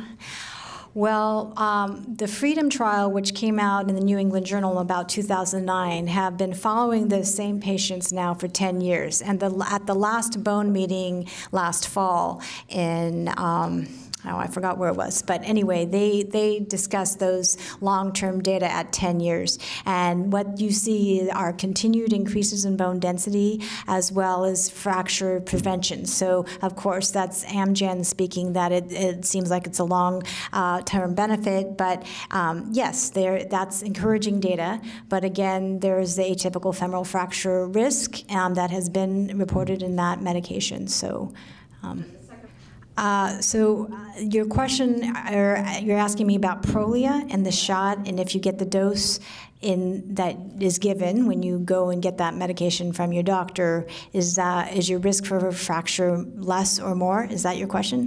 Well, um, the Freedom Trial, which came out in the New England Journal about two thousand nine, have been following those same patients now for ten years. And the, at the last bone meeting last fall in... Um, Oh, I forgot where it was. But anyway, they, they discussed those long-term data at ten years. And what you see are continued increases in bone density as well as fracture prevention. So, of course, that's Amgen speaking that it, it seems like it's a long-term uh, benefit. But, um, yes, there that's encouraging data. But, again, there's the atypical femoral fracture risk um, that has been reported in that medication. So... Um, Uh, so your question, or you're asking me about Prolia and the shot, and if you get the dose in that is given when you go and get that medication from your doctor, is that is your risk for a fracture less or more? Is that your question?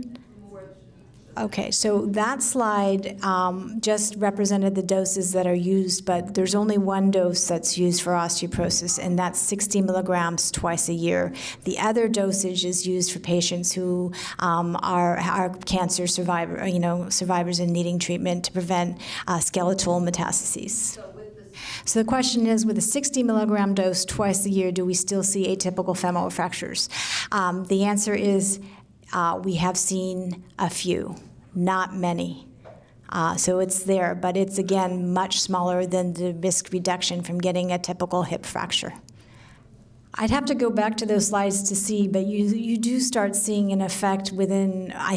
Okay, so that slide um, just represented the doses that are used, but there's only one dose that's used for osteoporosis, and that's sixty milligrams twice a year. The other dosage is used for patients who um, are, are cancer survivor, you know, survivors and needing treatment to prevent uh, skeletal metastases. So the question is, with a sixty milligram dose twice a year, do we still see atypical femoral fractures? Um, the answer is Uh, we have seen a few, not many. Uh, so it's there, but it's, again, much smaller than the risk reduction from getting a typical hip fracture. I'd have to go back to those slides to see, but you, you do start seeing an effect within... I,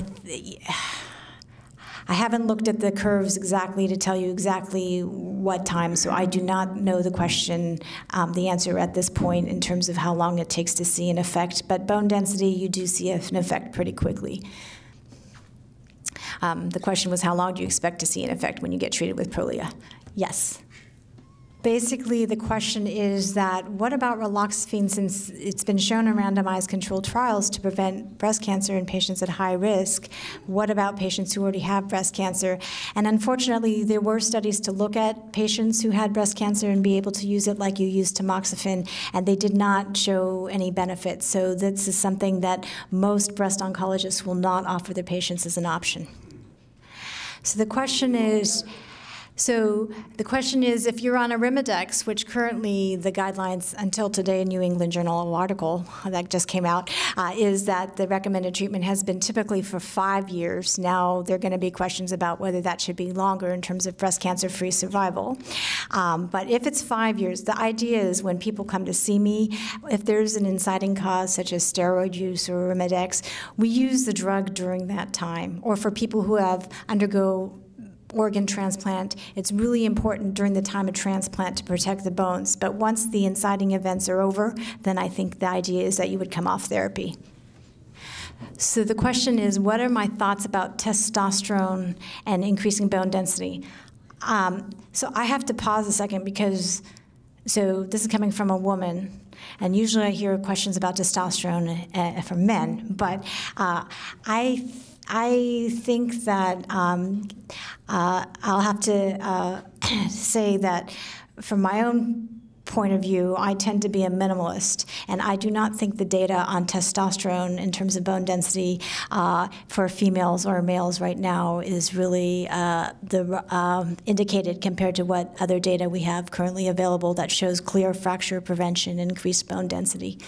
I haven't looked at the curves exactly to tell you exactly what time, so I do not know the question, um, the answer at this point in terms of how long it takes to see an effect. But bone density, you do see an effect pretty quickly. Um, the question was, how long do you expect to see an effect when you get treated with Prolia? Yes. Basically, the question is that what about raloxifene, since it's been shown in randomized controlled trials to prevent breast cancer in patients at high risk? What about patients who already have breast cancer? And unfortunately, there were studies to look at patients who had breast cancer and be able to use it like you use tamoxifen, and they did not show any benefits. So this is something that most breast oncologists will not offer their patients as an option. So the question is... So the question is, if you're on a Remidex, which currently the guidelines until today, New England Journal article that just came out, uh, is that the recommended treatment has been typically for five years. Now there are going to be questions about whether that should be longer in terms of breast cancer-free survival. Um, but if it's five years, the idea is when people come to see me, if there's an inciting cause such as steroid use or Remidex, we use the drug during that time, or for people who have undergo organ transplant. It's really important during the time of transplant to protect the bones. But once the inciting events are over, then I think the idea is that you would come off therapy. So the question is, what are my thoughts about testosterone and increasing bone density? Um, so I have to pause a second because, so this is coming from a woman, and usually I hear questions about testosterone uh, from men, but uh, I I think that um, Uh, I'll have to uh, say that from my own point of view, I tend to be a minimalist, and I do not think the data on testosterone in terms of bone density uh, for females or males right now is really uh, the um, indicated compared to what other data we have currently available that shows clear fracture prevention, increased bone density.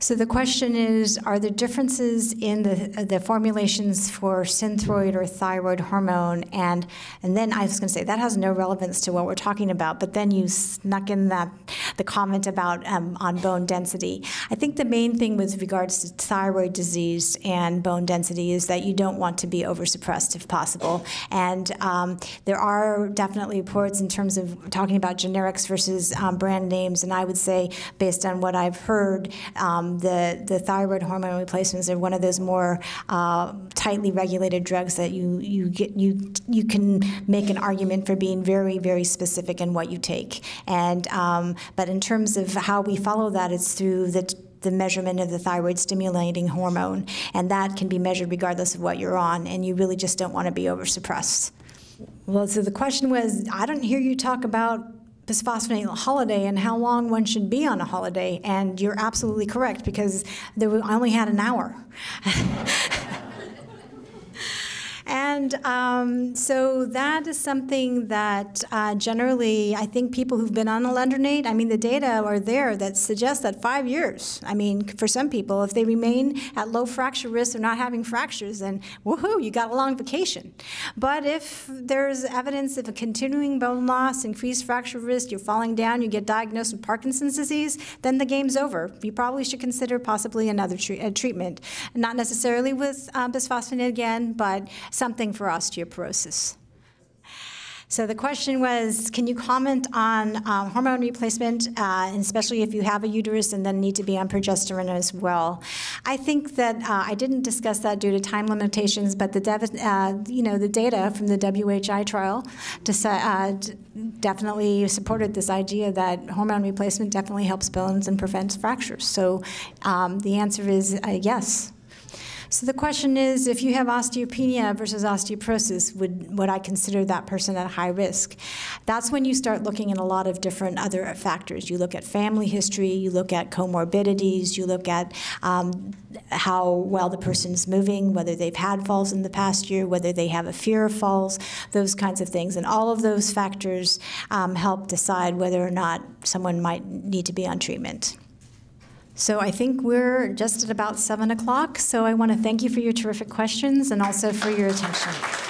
So the question is, are there differences in the, the formulations for synthroid or thyroid hormone? And, and then I was going to say, that has no relevance to what we're talking about, but then you snuck in that, the comment about um, on bone density. I think the main thing with regards to thyroid disease and bone density is that you don't want to be oversuppressed if possible. And um, there are definitely reports in terms of talking about generics versus um, brand names, and I would say, based on what I've heard, um, The, the thyroid hormone replacements are one of those more uh, tightly regulated drugs that you you get you you can make an argument for being very very specific in what you take. And um, but in terms of how we follow that, it's through the the measurement of the thyroid stimulating hormone, and that can be measured regardless of what you're on. And you really just don't want to be oversuppressed. Well, so the question was, I don't hear you talk about bisphosphonate holiday and how long one should be on a holiday, and you're absolutely correct, because there were, I only had an hour. And um, so that is something that uh, generally, I think people who've been on alendronate, I mean, the data are there that suggest that five years, I mean, for some people, if they remain at low fracture risk or not having fractures, then woohoo, you got a long vacation. But if there's evidence of a continuing bone loss, increased fracture risk, you're falling down, you get diagnosed with Parkinson's disease, then the game's over. You probably should consider possibly another tre uh, treatment, not necessarily with uh, bisphosphonate again, but something for osteoporosis. So the question was, can you comment on um, hormone replacement, uh, and especially if you have a uterus and then need to be on progesterone as well? I think that uh, I didn't discuss that due to time limitations, but the uh, you know the data from the W H I trial to, uh, definitely supported this idea that hormone replacement definitely helps bones and prevents fractures. So um, the answer is uh, yes. So the question is, if you have osteopenia versus osteoporosis, would, would I consider that person at high risk? That's when you start looking at a lot of different other factors. You look at family history, you look at comorbidities, you look at um, how well the person's moving, whether they've had falls in the past year, whether they have a fear of falls, those kinds of things. And all of those factors um, help decide whether or not someone might need to be on treatment. So I think we're just at about seven o'clock, so I want to thank you for your terrific questions and also for your attention.